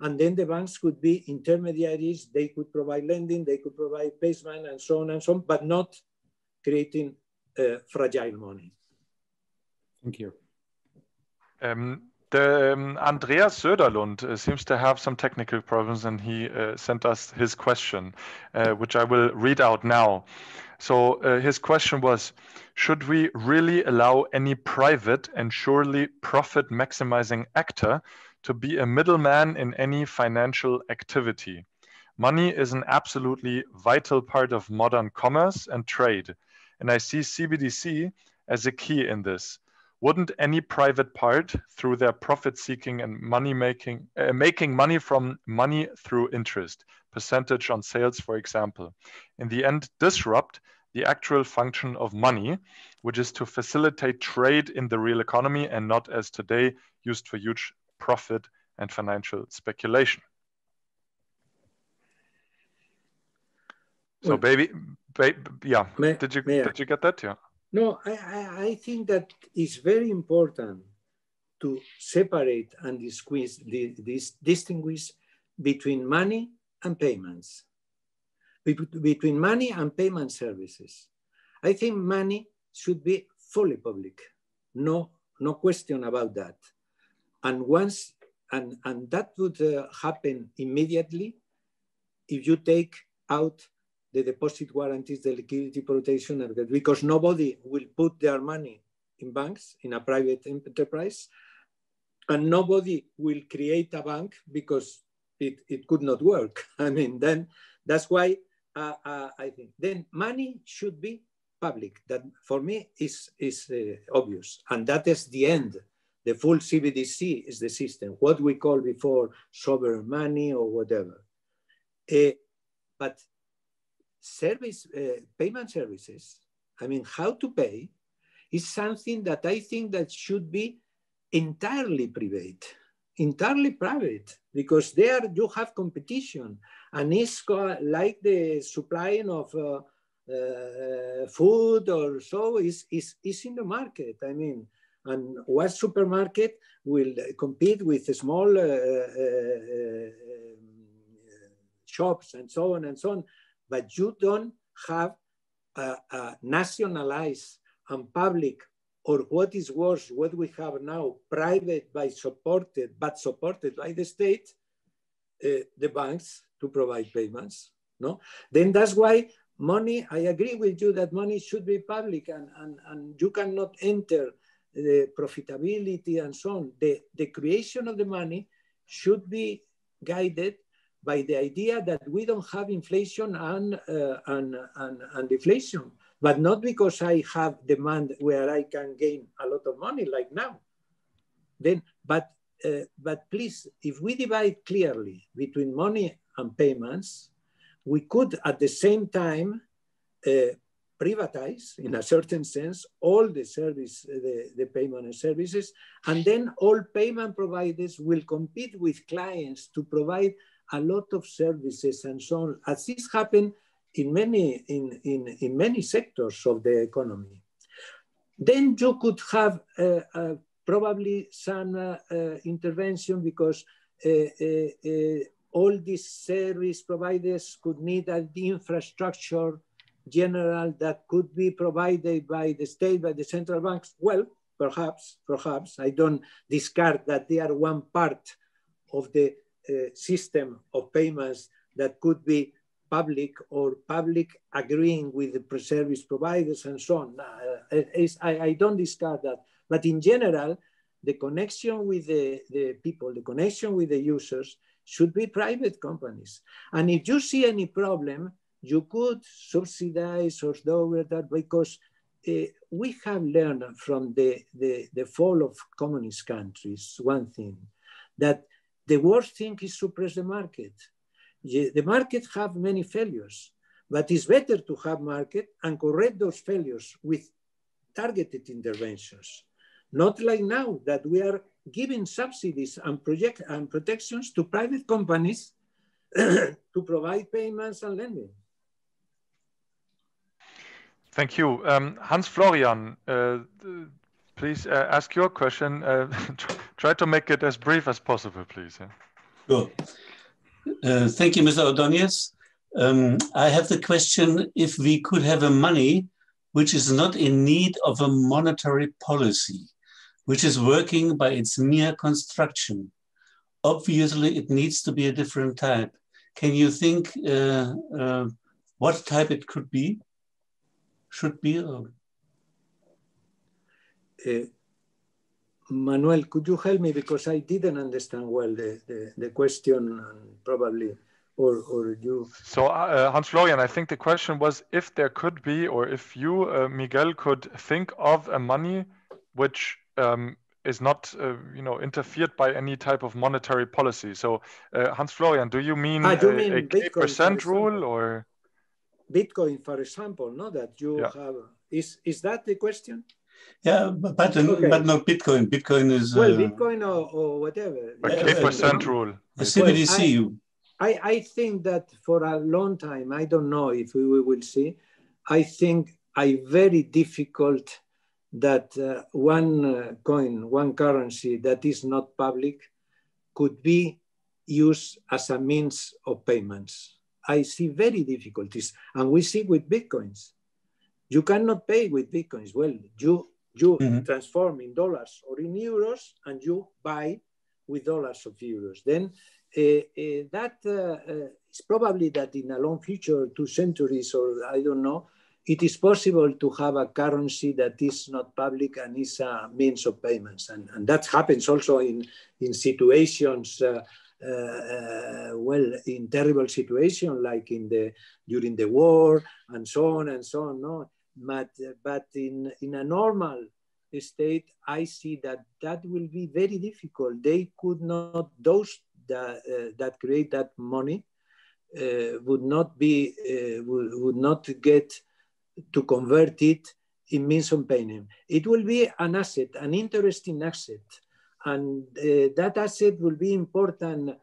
And then the banks could be intermediaries, they could provide lending, they could provide placement and so on, but not creating fragile money. Thank you. Andreas Söderlund seems to have some technical problems, and he sent us his question, which I will read out now. So his question was, should we really allow any private and surely profit maximizing actor to be a middleman in any financial activity? Money is an absolutely vital part of modern commerce and trade, and I see CBDC as a key in this. Wouldn't any private part, through their profit-seeking and money-making, making money from money through interest, percentage on sales, for example, in the end disrupt the actual function of money, which is to facilitate trade in the real economy and not, as today, used for huge profit and financial speculation? So did you get that? Yeah. No, I think that it's very important to separate and distinguish between money and payments, between money and payment services. I think money should be fully public, no question about that. And once, and that would happen immediately if you take out the deposit guarantees, the liquidity protection, because nobody will put their money in banks, in a private enterprise, and nobody will create a bank because it could not work. I mean, then that's why I think then money should be public. That for me is obvious, and that is the end. The full CBDC is the system, what we call before sovereign money or whatever. But payment services, I mean, how to pay is something that I think that should be entirely private, because there you have competition, and it's like the supplying of food or so is in the market. I mean, and what supermarket will compete with the small shops and so on, but you don't have a nationalized and public, or what is worse, what we have now, private but supported by the state, the banks to provide payments. No, then that's why money, I agree with you that money should be public, and you cannot enter the profitability and so on. The creation of the money should be guided by the idea that we don't have inflation and deflation, but not because I have demand where I can gain a lot of money like now. Then, but please, if we divide clearly between money and payments, we could at the same time privatize, in a certain sense, all the service, the payment services, and then all payment providers will compete with clients to provide a lot of services and so on, as this happened in many sectors of the economy. Then you could have probably some intervention, because all these service providers could need the infrastructure general that could be provided by the state, by the central banks. Well, perhaps, I don't discard that they are one part of the system of payments that could be public, or public agreeing with the service providers and so on. I don't discard that. But in general, the connection with the people, the connection with the users should be private companies. And if you see any problem, you could subsidize or do that, because we have learned from the fall of communist countries one thing, that the worst thing is suppress the market. The market have many failures, but it's better to have market and correct those failures with targeted interventions. Not like now that we are giving subsidies and protections to private companies to provide payments and lending. Thank you. Hans Florian, please ask your question. Try to make it as brief as possible, please. Yeah. Sure. Thank you, Mr. Ordóñez. I have the question, if we could have a money which is not in need of a monetary policy, which is working by its mere construction. Obviously, it needs to be a different type. Can you think what type it could be? Should be? Or... Manuel, could you help me, because I didn't understand well the question, and probably, or you. So Hans Florian, I think the question was if there could be, or if you, Miguel, could think of a money which is not, interfered by any type of monetary policy. So Hans Florian, do you mean a Bitcoin, 8% rule, or? Bitcoin, for example, no, that you have, is that the question? Yeah, but not Bitcoin. Bitcoin is Bitcoin or whatever. 8% rule. The CBDC. I think that for a long time, I don't know if we will see, I think it's very difficult that one currency that is not public could be used as a means of payments. I see very difficulties, and we see with Bitcoins. You cannot pay with Bitcoins. Well, you transform in dollars or in euros, and you buy with dollars or euros. Then it's probably that in a long future, 2 centuries, or I don't know, it is possible to have a currency that is not public and is a means of payments. And that happens also in situations, in terrible situations, like during the war and so on, no? But in a normal state, I see that will be very difficult. They could not, those that create that money would not get to convert it in means of payment. It will be an asset, an interesting asset. And that asset will be important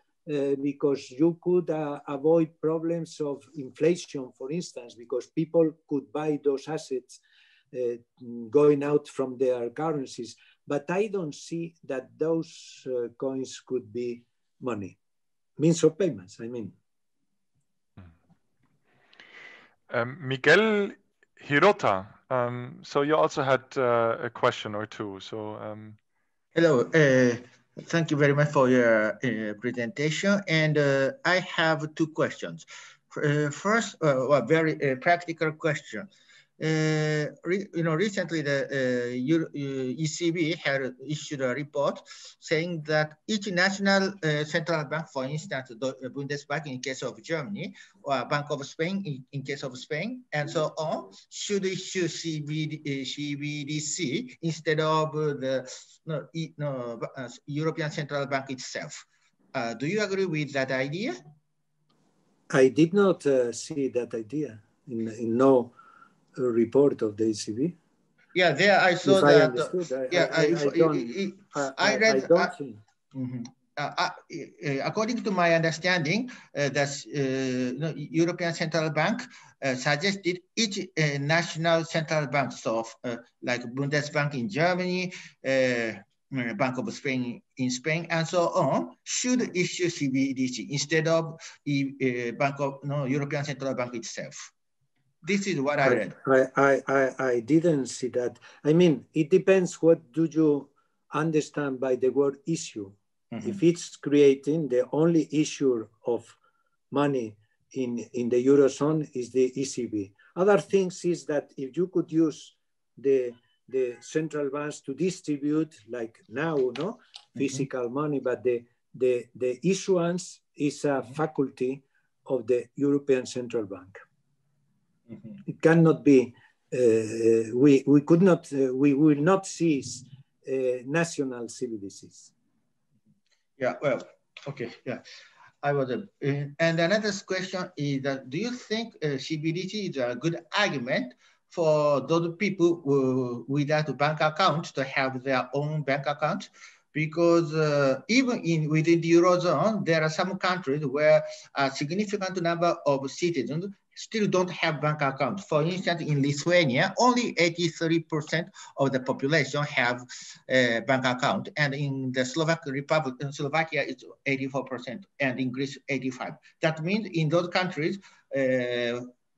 because you could avoid problems of inflation, for instance, because people could buy those assets going out from their currencies. But I don't see that those coins could be money, means of payments, I mean. Miguel Hirota, so you also had a question or two. So hello, thank you very much for your presentation. And I have 2 questions. First, a very practical question. Recently the ECB had issued a report saying that each national central bank, for instance, the Bundesbank in case of Germany, or Bank of Spain in case of Spain, and so on, should issue CBDC instead of the European Central Bank itself. Do you agree with that idea? I did not see that idea in no report of the ECB. Yeah, there I saw that. According to my understanding, European Central Bank suggested each national central bank, so like Bundesbank in Germany, Bank of Spain in Spain, and so on, should issue CBDC instead of European Central Bank itself. This is what I read. I didn't see that. I mean, it depends what do you understand by the word issue. Mm-hmm. If it's creating, the only issue of money in the Eurozone is the ECB. Other things is that if you could use the central banks to distribute, like now, no? Physical money, but the issuance is a faculty of the European Central Bank. It cannot be, we could not, we will not cease national CBDCs. Yeah, well, okay, yeah. I was, and another question is that, do you think CBDC is a good argument for those people without a bank account to have their own bank account? Because even within the Eurozone, there are some countries where a significant number of citizens still don't have bank accounts. For instance, in Lithuania, only 83% of the population have a bank account. And in the Slovak Republic, in Slovakia, it's 84%, and in Greece, 85%. That means in those countries,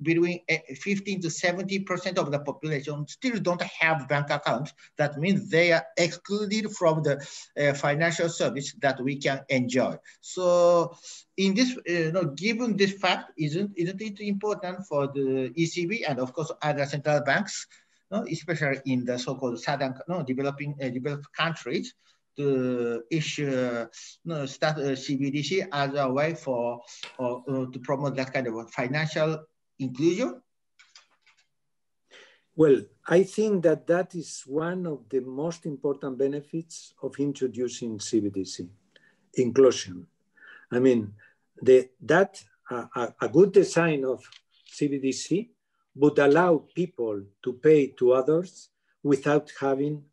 between 15 to 70% of the population still don't have bank accounts. That means they are excluded from the financial service that we can enjoy. So in this, given this fact, isn't it important for the ECB and of course other central banks, especially in the so-called southern, developed countries, to issue, start CBDC as a way for, to promote that kind of financial inclusion? Well, I think that is one of the most important benefits of introducing CBDC, inclusion. I mean, a good design of CBDC would allow people to pay to others without having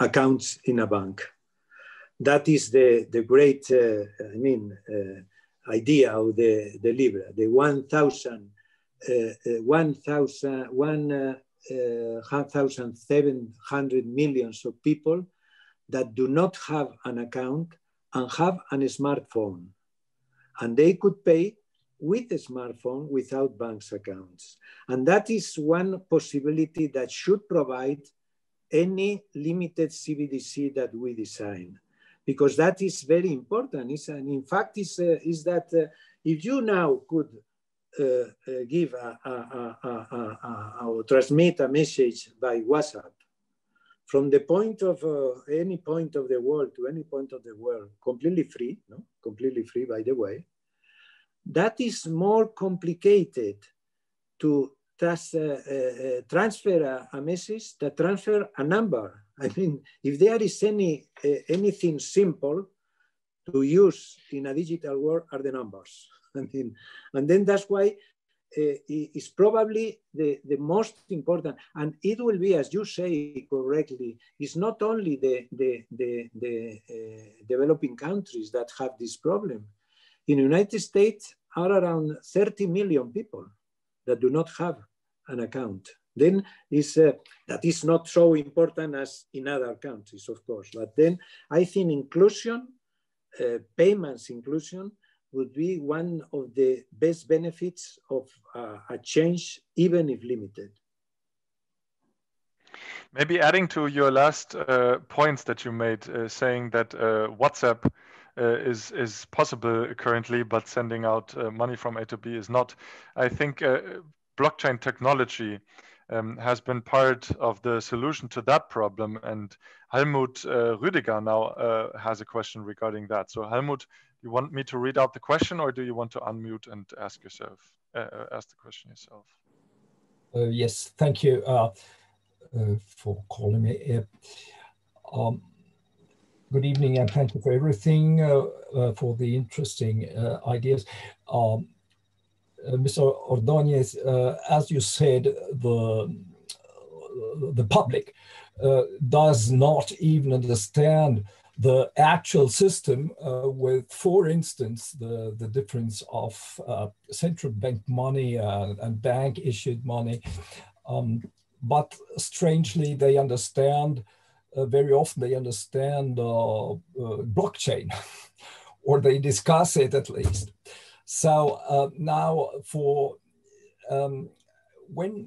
accounts in a bank. That is the great, idea of the Libra, the 1,700 million of people that do not have an account and have a smartphone. And they could pay with a smartphone without banks' accounts. And that is one possibility that should provide any limited CBDC that we design, because that is very important. And in fact, is that if you now could give or transmit a message by WhatsApp from the point of any point of the world to any point of the world, completely free, no? Completely free, by the way, that is more complicated to transfer a message, that transfer a number. I mean, if there is anything simple to use in a digital world, are the numbers. I mean, and then that's why it's probably the most important. And it will be, as you say correctly, it's not only the developing countries that have this problem. In the United States, are around 30 million people that do not have an account. Then that is not so important as in other countries, of course. But then I think inclusion, payments inclusion, would be one of the best benefits of a change, even if limited. Maybe adding to your last points that you made, saying that WhatsApp is possible currently, but sending out money from A to B is not. I think blockchain technology has been part of the solution to that problem. And Helmut Rüdiger now has a question regarding that. So Helmut, you want me to read out the question, or do you want to unmute and ask the question yourself? Yes, thank you for calling me. Good evening, and thank you for everything, for the interesting ideas. Mr. Ordóñez, as you said, the public does not even understand the actual system with, for instance, the difference of central bank money and bank-issued money. But strangely, they understand very often they understand blockchain, or they discuss it at least. So now, for when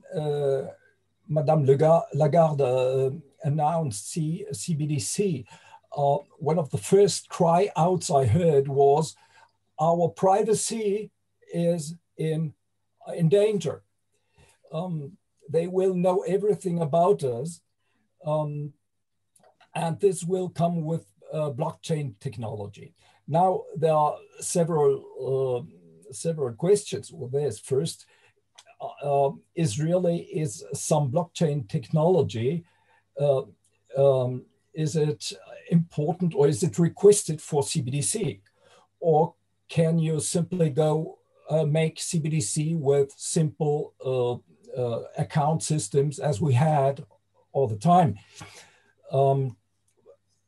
Madame Lagarde announced CBDC, one of the first cry-outs I heard was, "Our privacy is in danger. They will know everything about us." And this will come with blockchain technology. Now, there are several questions. Well, there's first, is some blockchain technology, is it important, or is it requested for CBDC? Or can you simply go make CBDC with simple account systems as we had all the time?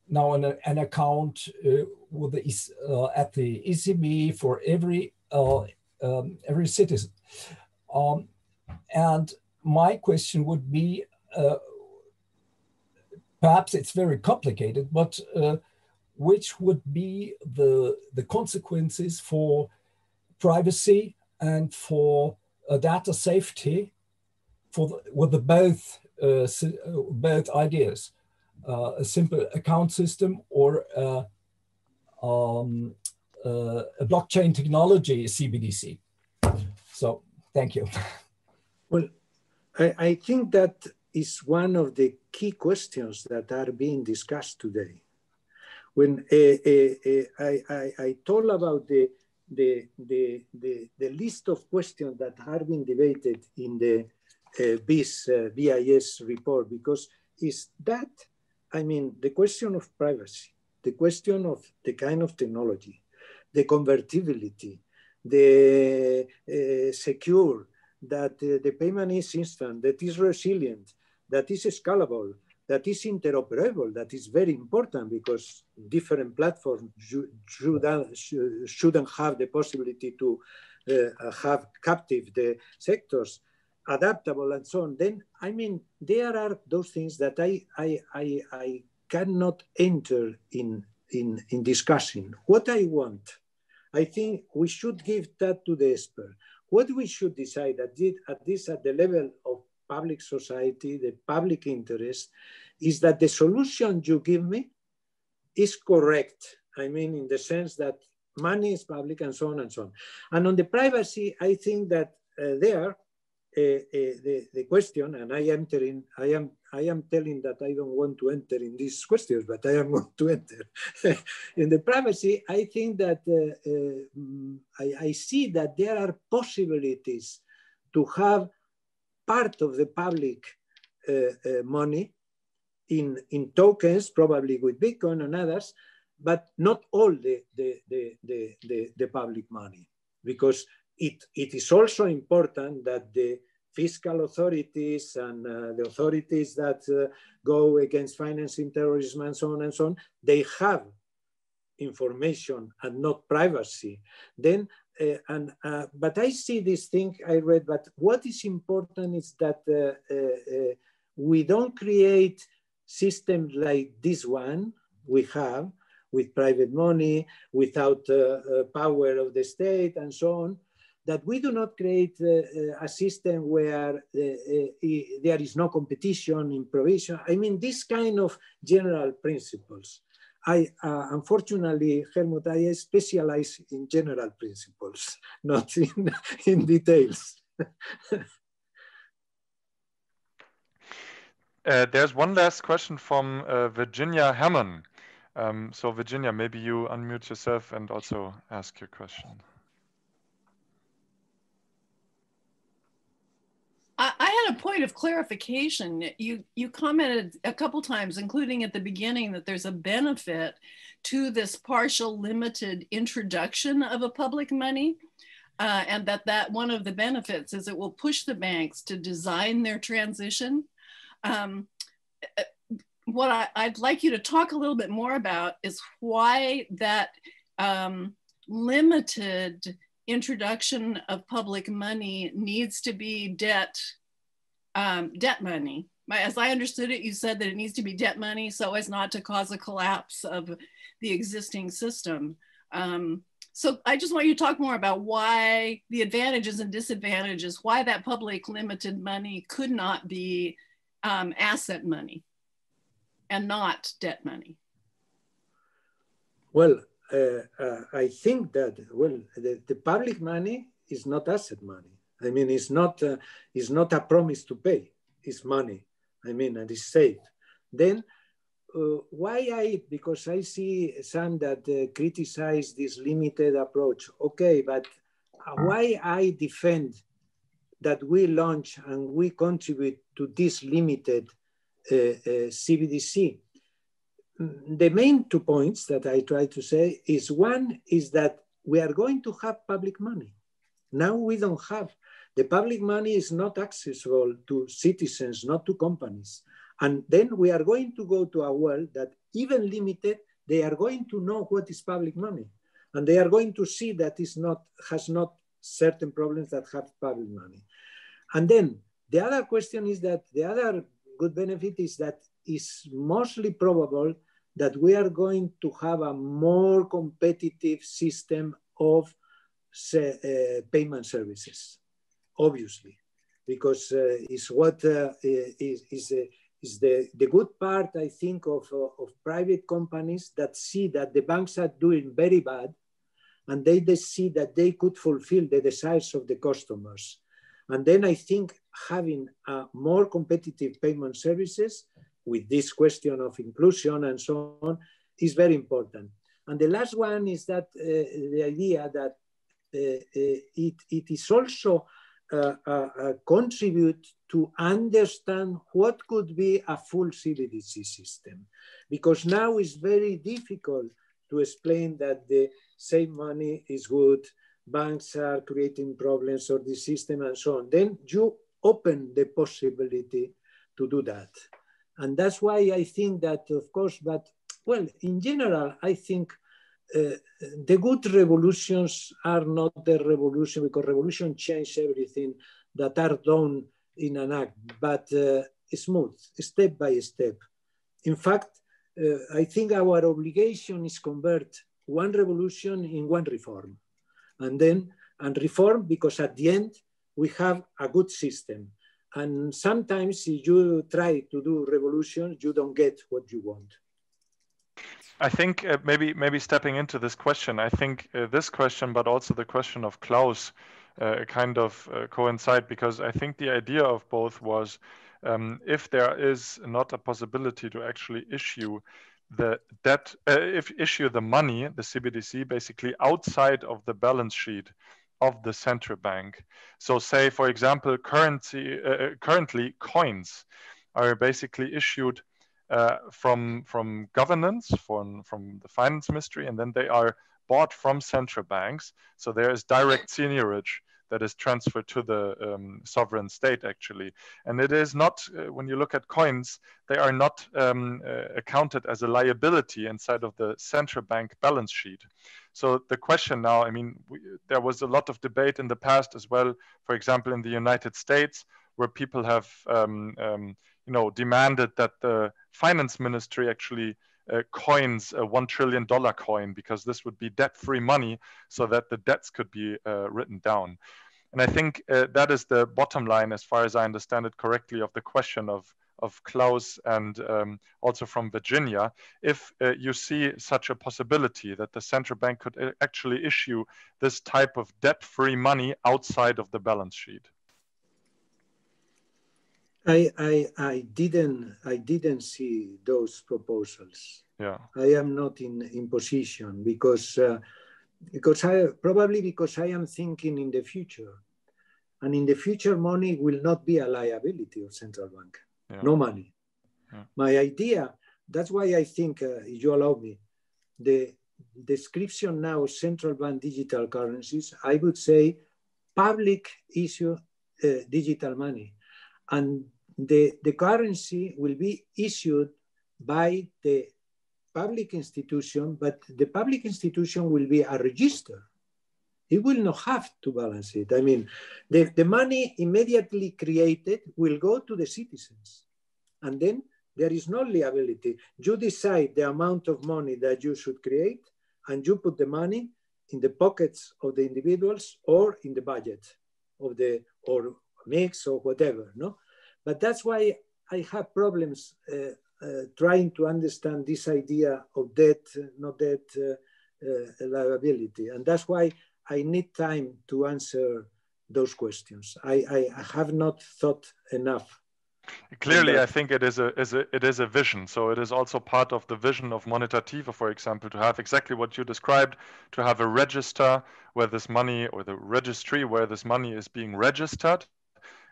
Now an account with at the ECB for every citizen. And my question would be, perhaps it's very complicated, but which would be the consequences for privacy and for data safety for both ideas? A simple account system, or a blockchain technology, CBDC. So, thank you. Well, I think that is one of the key questions that are being discussed today. When I told about the list of questions that are being debated in the BIS report, because is that, I mean, the question of privacy, the question of the kind of technology, the convertibility, the secure, that the payment is instant, that is resilient, that is scalable, that is interoperable, that is very important, because different platforms shouldn't have the possibility to have captive the sectors, adaptable and so on. Then, I mean, there are those things that I cannot enter in discussing. What I want, I think we should give that to the expert. What we should decide at the level of public society, the public interest, is that the solution you give me is correct. I mean, in the sense that money is public and so on and so on. And on the privacy, I think that the question, and I am telling that I don't want to enter in these questions, but I am going to enter. In the privacy, I think that I see that there are possibilities to have part of the public money in tokens, probably with Bitcoin and others, but not all the public money, because it is also important that the fiscal authorities and the authorities that go against financing terrorism and so on, they have information and not privacy. Then, but I see this thing I read, but what is important is that we don't create systems like this one we have with private money, without power of the state and so on, that we do not create a system where there is no competition in provision. I mean, this kind of general principles. I, unfortunately, Helmut, I specialize in general principles, not in details. There's one last question from Virginia Hammond. So Virginia, maybe you unmute yourself and also ask your question. I had a point of clarification. You commented a couple times, including at the beginning, that there's a benefit to this partial limited introduction of a public money, and that one of the benefits is it will push the banks to design their transition. What I'd like you to talk a little bit more about is why that limited introduction of public money needs to be debt money. As I understood it, you said that it needs to be debt money so as not to cause a collapse of the existing system. So I just want you to talk more about why the advantages and disadvantages, why that public limited money could not be asset money and not debt money. Well, I think that, well, the public money is not asset money. I mean, it's not a promise to pay, it's money. I mean, and it's safe. Then because I see some that criticize this limited approach. Okay, but why I defend that we launch and we contribute to this limited CBDC? The main two points that I try to say is, one is that we are going to have public money. Now we don't have. The public money is not accessible to citizens, not to companies. And then we are going to go to a world that, even limited, they are going to know what is public money. And they are going to see that it has not certain problems that have public money. And then the other question is that the other good benefit is that it's mostly probable that we are going to have a more competitive system of payment services, obviously, because it's what is the good part, I think, of private companies that see that the banks are doing very bad, and they see that they could fulfill the desires of the customers. And then I think having more competitive payment services with this question of inclusion and so on is very important. And the last one is that the idea that it is also contribute to understand what could be a full CBDC system. Because now it's very difficult to explain that the same money is good, banks are creating problems or the system and so on. Then you open the possibility to do that. And that's why I think that, of course, but well, in general, I think the good revolutions are not the revolution, because revolution changes everything that are done in an act, but smooth, step by step. In fact, I think our obligation is convert one revolution in one reform. And reform, because at the end, we have a good system. And sometimes if you try to do revolution, you don't get what you want. I think maybe stepping into this question, I think this question, but also the question of Klaus kind of coincide, because I think the idea of both was if there is not a possibility to actually issue the debt, issue the money, the CBDC, basically outside of the balance sheet of the central bank. So say, for example, currently coins are basically issued from governance, from the finance ministry, and then they are bought from central banks. So there is direct seigniorage that is transferred to the sovereign state, actually. And it is not, when you look at coins, they are not accounted as a liability inside of the central bank balance sheet. So the question now, I mean, there was a lot of debate in the past as well, for example, in the United States, where people have demanded that the finance ministry actually coins a $1 trillion coin, because this would be debt-free money so that the debts could be written down. And I think that is the bottom line, as far as I understand it correctly, of the question of Klaus and also from Virginia. If you see such a possibility that the central bank could actually issue this type of debt-free money outside of the balance sheet. I didn't see those proposals. Yeah, I am not in position, because I am thinking in the future, and in the future money will not be a liability of central bank. Yeah. No money. Yeah. My idea. That's why I think, if you allow me, the description now of central bank digital currencies. I would say public issue digital money. And the currency will be issued by the public institution, but the public institution will be a register. It will not have to balance it. I mean, the money immediately created will go to the citizens. And then there is no liability. You decide the amount of money that you should create, and you put the money in the pockets of the individuals or in the budget of the, or mix or whatever, no? But that's why I have problems trying to understand this idea of debt, not debt, liability. And that's why I need time to answer those questions. I have not thought enough. Clearly, I think it is a vision. So it is also part of the vision of Monetative, for example, to have exactly what you described, to have a register where this money, or the registry where this money is being registered,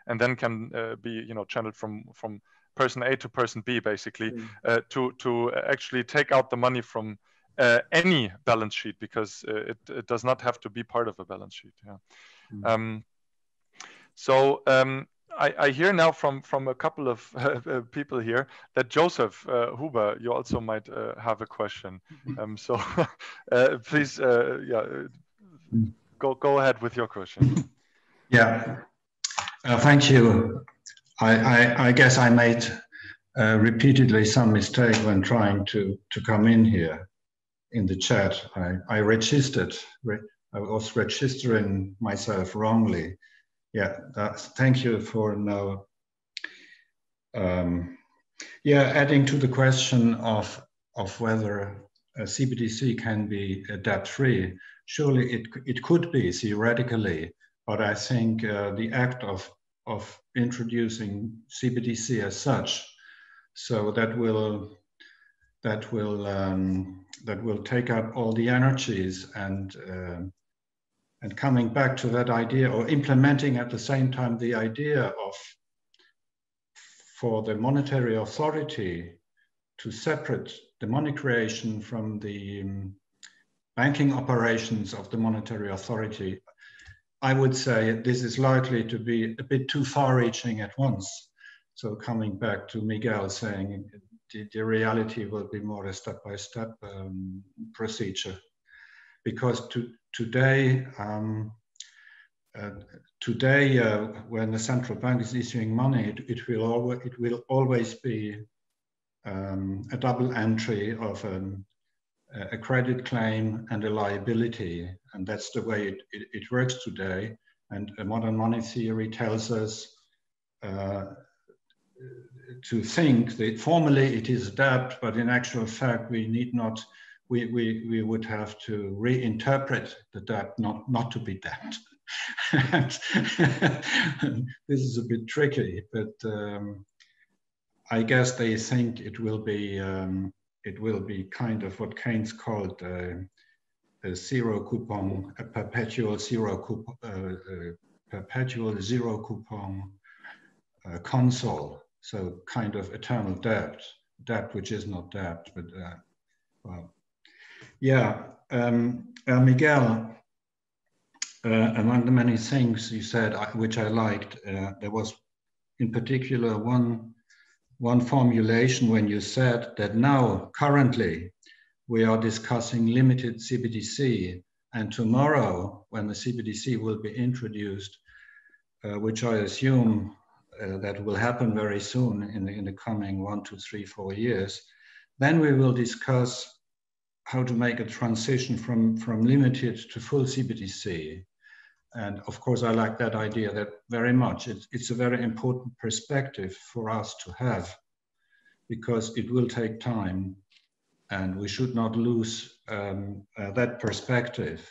and then can be, channeled from person A to person B, basically, to actually take out the money from any balance sheet, because it does not have to be part of a balance sheet. Yeah. Mm. I hear now from a couple of people here that Joseph Huber, you also might have a question. Please, go ahead with your question. Yeah. Thank you. I guess I made repeatedly some mistake when trying to come in here in the chat. I was registering myself wrongly. Yeah, thank you for now. Adding to the question of whether a CBDC can be debt-free, surely it could be theoretically. But I think the act of introducing CBDC as such, so that will take up all the energies, and coming back to that idea, or implementing at the same time the idea for the monetary authority to separate the money creation from the banking operations of the monetary authority. I would say this is likely to be a bit too far-reaching at once. So coming back to Miguel saying the reality will be more a step-by-step procedure, because today, when the central bank is issuing money, it will always be a double entry of a credit claim and a liability, and that's the way it works today. And modern money theory tells us to think that formally it is debt, but in actual fact we need not. We would have to reinterpret the debt not to be debt. This is a bit tricky, but I guess they think it will be kind of what Keynes called a zero coupon, a perpetual zero coupon console. So kind of eternal debt which is not debt, but well. Yeah, Miguel, among the many things you said, which I liked, there was in particular one formulation when you said that now, currently, we are discussing limited CBDC, and tomorrow, when the CBDC will be introduced, which I assume that will happen very soon in the coming 1, 2, 3, 4 years, then we will discuss how to make a transition from limited to full CBDC. And of course, I like that idea that very much. It's a very important perspective for us to have, because it will take time and we should not lose that perspective.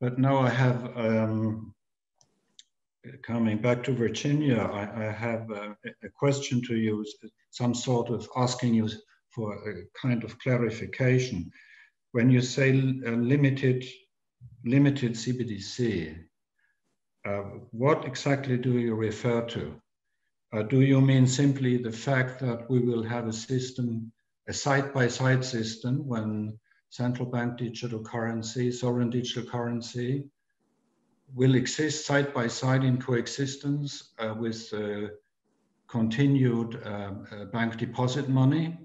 But now I have, coming back to Virginia, I have a question to you, some sort of asking you for a kind of clarification. When you say limited CBDC, what exactly do you refer to? Do you mean simply the fact that we will have a system, a side-by-side system, when central bank digital currency, sovereign digital currency, will exist side-by-side in coexistence with continued bank deposit money?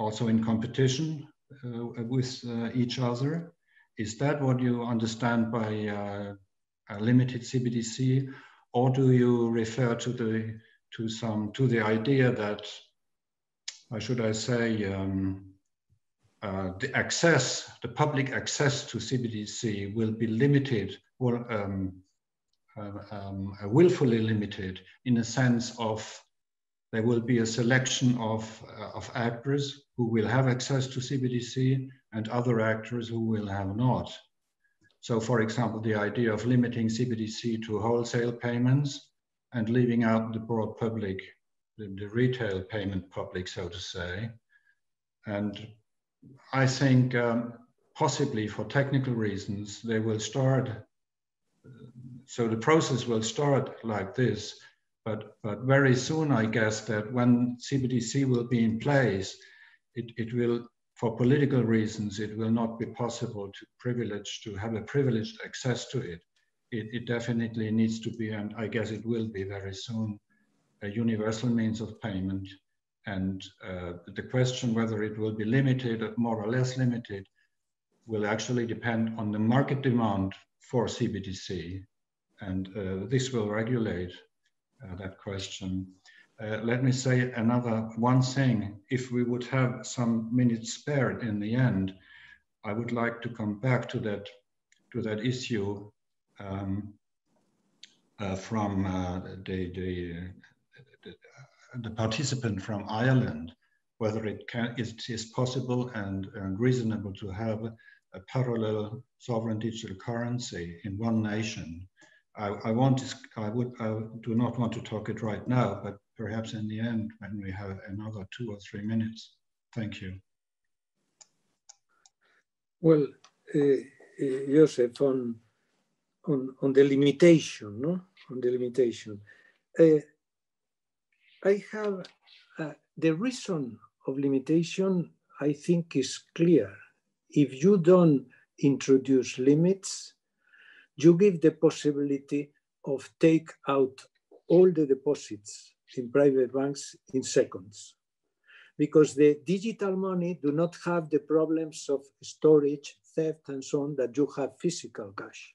Also in competition with each other? Is that what you understand by a limited CBDC, or do you refer to the idea that, how should I say, the public access to CBDC will be limited, or willfully limited, in a sense of there will be a selection of actors who will have access to CBDC and other actors who will have not. So for example, the idea of limiting CBDC to wholesale payments and leaving out the broad public, the retail payment public, so to say. And I think possibly for technical reasons, they will start, so the process will start like this. But very soon, I guess that when CBDC will be in place, it will, for political reasons, it will not be possible to have a privileged access to it. It definitely needs to be, and I guess it will be very soon, a universal means of payment. And the question whether it will be limited or more or less limited will actually depend on the market demand for CBDC. And this will regulate that question. Let me say one thing. If we would have some minutes spared in the end, I would like to come back to that issue from the participant from Ireland, whether it is possible and reasonable to have a parallel sovereign digital currency in one nation. I do not want to talk it right now, but perhaps in the end when we have another 2 or 3 minutes. Thank you. Well, Joseph, on the limitation, no? On the limitation, I have the reason of limitation. I think is clear. If you don't introduce limits, you give the possibility of take out all the deposits in private banks in seconds, because the digital money do not have the problems of storage, theft, and so on that you have physical cash.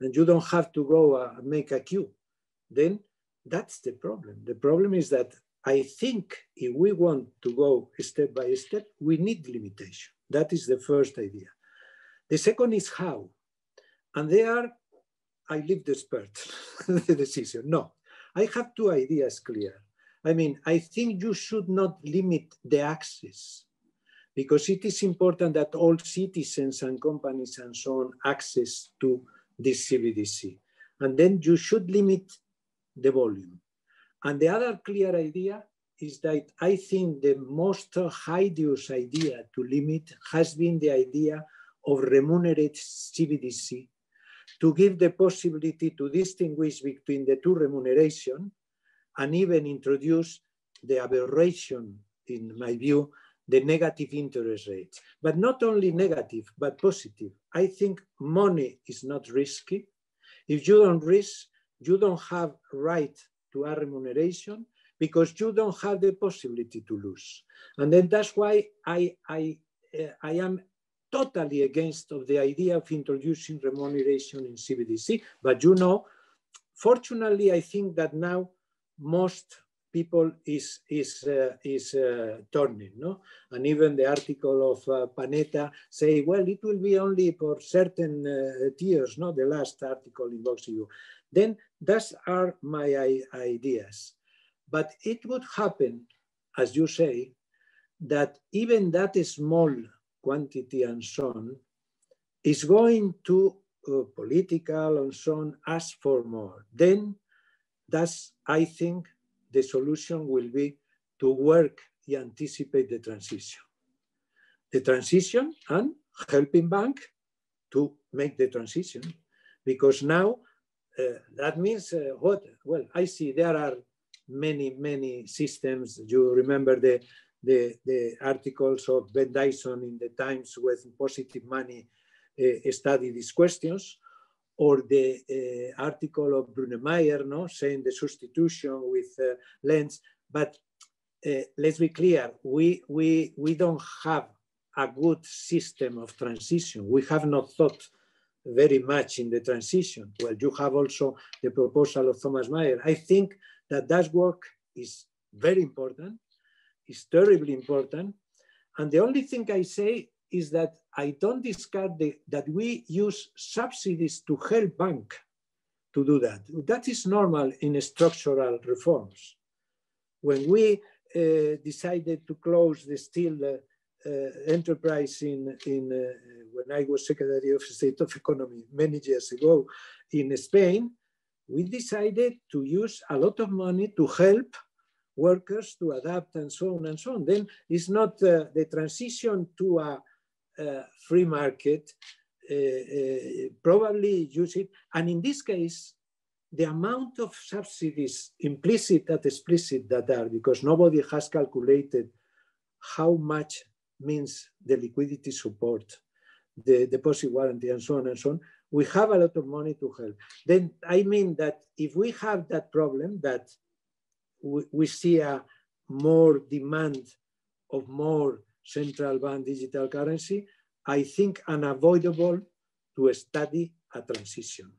And you don't have to go make a queue. Then that's the problem. The problem is that I think if we want to go step by step, we need limitation. That is the first idea. The second is how. And there, I leave the expert the decision. No, I have two ideas clear. I mean, I think you should not limit the access, because it is important that all citizens and companies and so on access to this CBDC. And then you should limit the volume. And the other clear idea is that I think the most hideous idea to limit has been the idea of remunerated CBDC, to give the possibility to distinguish between the two remuneration, and even introduce the aberration, in my view, the negative interest rates. But not only negative, but positive. I think money is not risky. If you don't risk, you don't have right to a remuneration, because you don't have the possibility to lose. And then that's why I am totally against of the idea of introducing remuneration in CBDC. But you know, fortunately, I think that now most people is turning, no? And even the article of Panetta say, well, it will be only for certain tiers, no? The last article in Vox EU. Then those are my ideas. But it would happen, as you say, that even that small quantity and so on is going to political and so on, ask for more. Then that's, I think, the solution will be to work and anticipate the transition. The transition and helping banks to make the transition. Because now that means what? Well, I see there are many systems. You remember the articles of Ben Dyson in the Times with Positive Money study these questions, or the article of Brunemeyer, no, saying the substitution with lens. But let's be clear, we don't have a good system of transition. We have not thought very much in the transition. Well, you have also the proposal of Thomas Mayer. I think that that work is very important, is terribly important. And the only thing I say is that I don't discard that we use subsidies to help banks to do that. That is normal in structural reforms. When we decided to close the steel enterprise when I was Secretary of State of Economy many years ago in Spain, we decided to use a lot of money to help workers to adapt and so on and so on. Then it's not the transition to a free market, probably use it. And in this case, the amount of subsidies, implicit and explicit, that are, because nobody has calculated how much means the liquidity support, the deposit warranty, and so on and so on. We have a lot of money to help. Then I mean that if we have that problem that we see a more demand of more central bank digital currency, I think unavoidable to study a transition.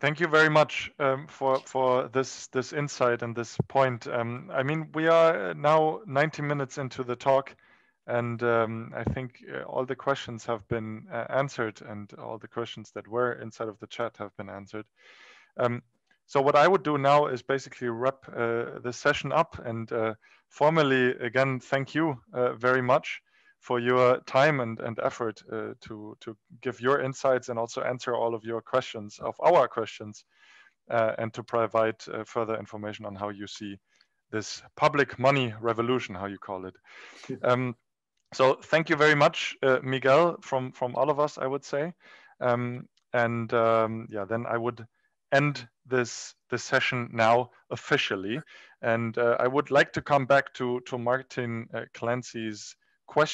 Thank you very much for this insight and this point. I mean, we are now 90 minutes into the talk, and I think all the questions have been answered, and all the questions that were inside of the chat have been answered. So what I would do now is basically wrap this session up, and formally, again, thank you very much for your time and effort to give your insights and also answer all of your questions, of our questions, and to provide further information on how you see this public money revolution, how you call it. So thank you very much, Miguel, from all of us, I would say. Yeah, then I would end this session now officially. And I would like to come back to Martin Clancy's question.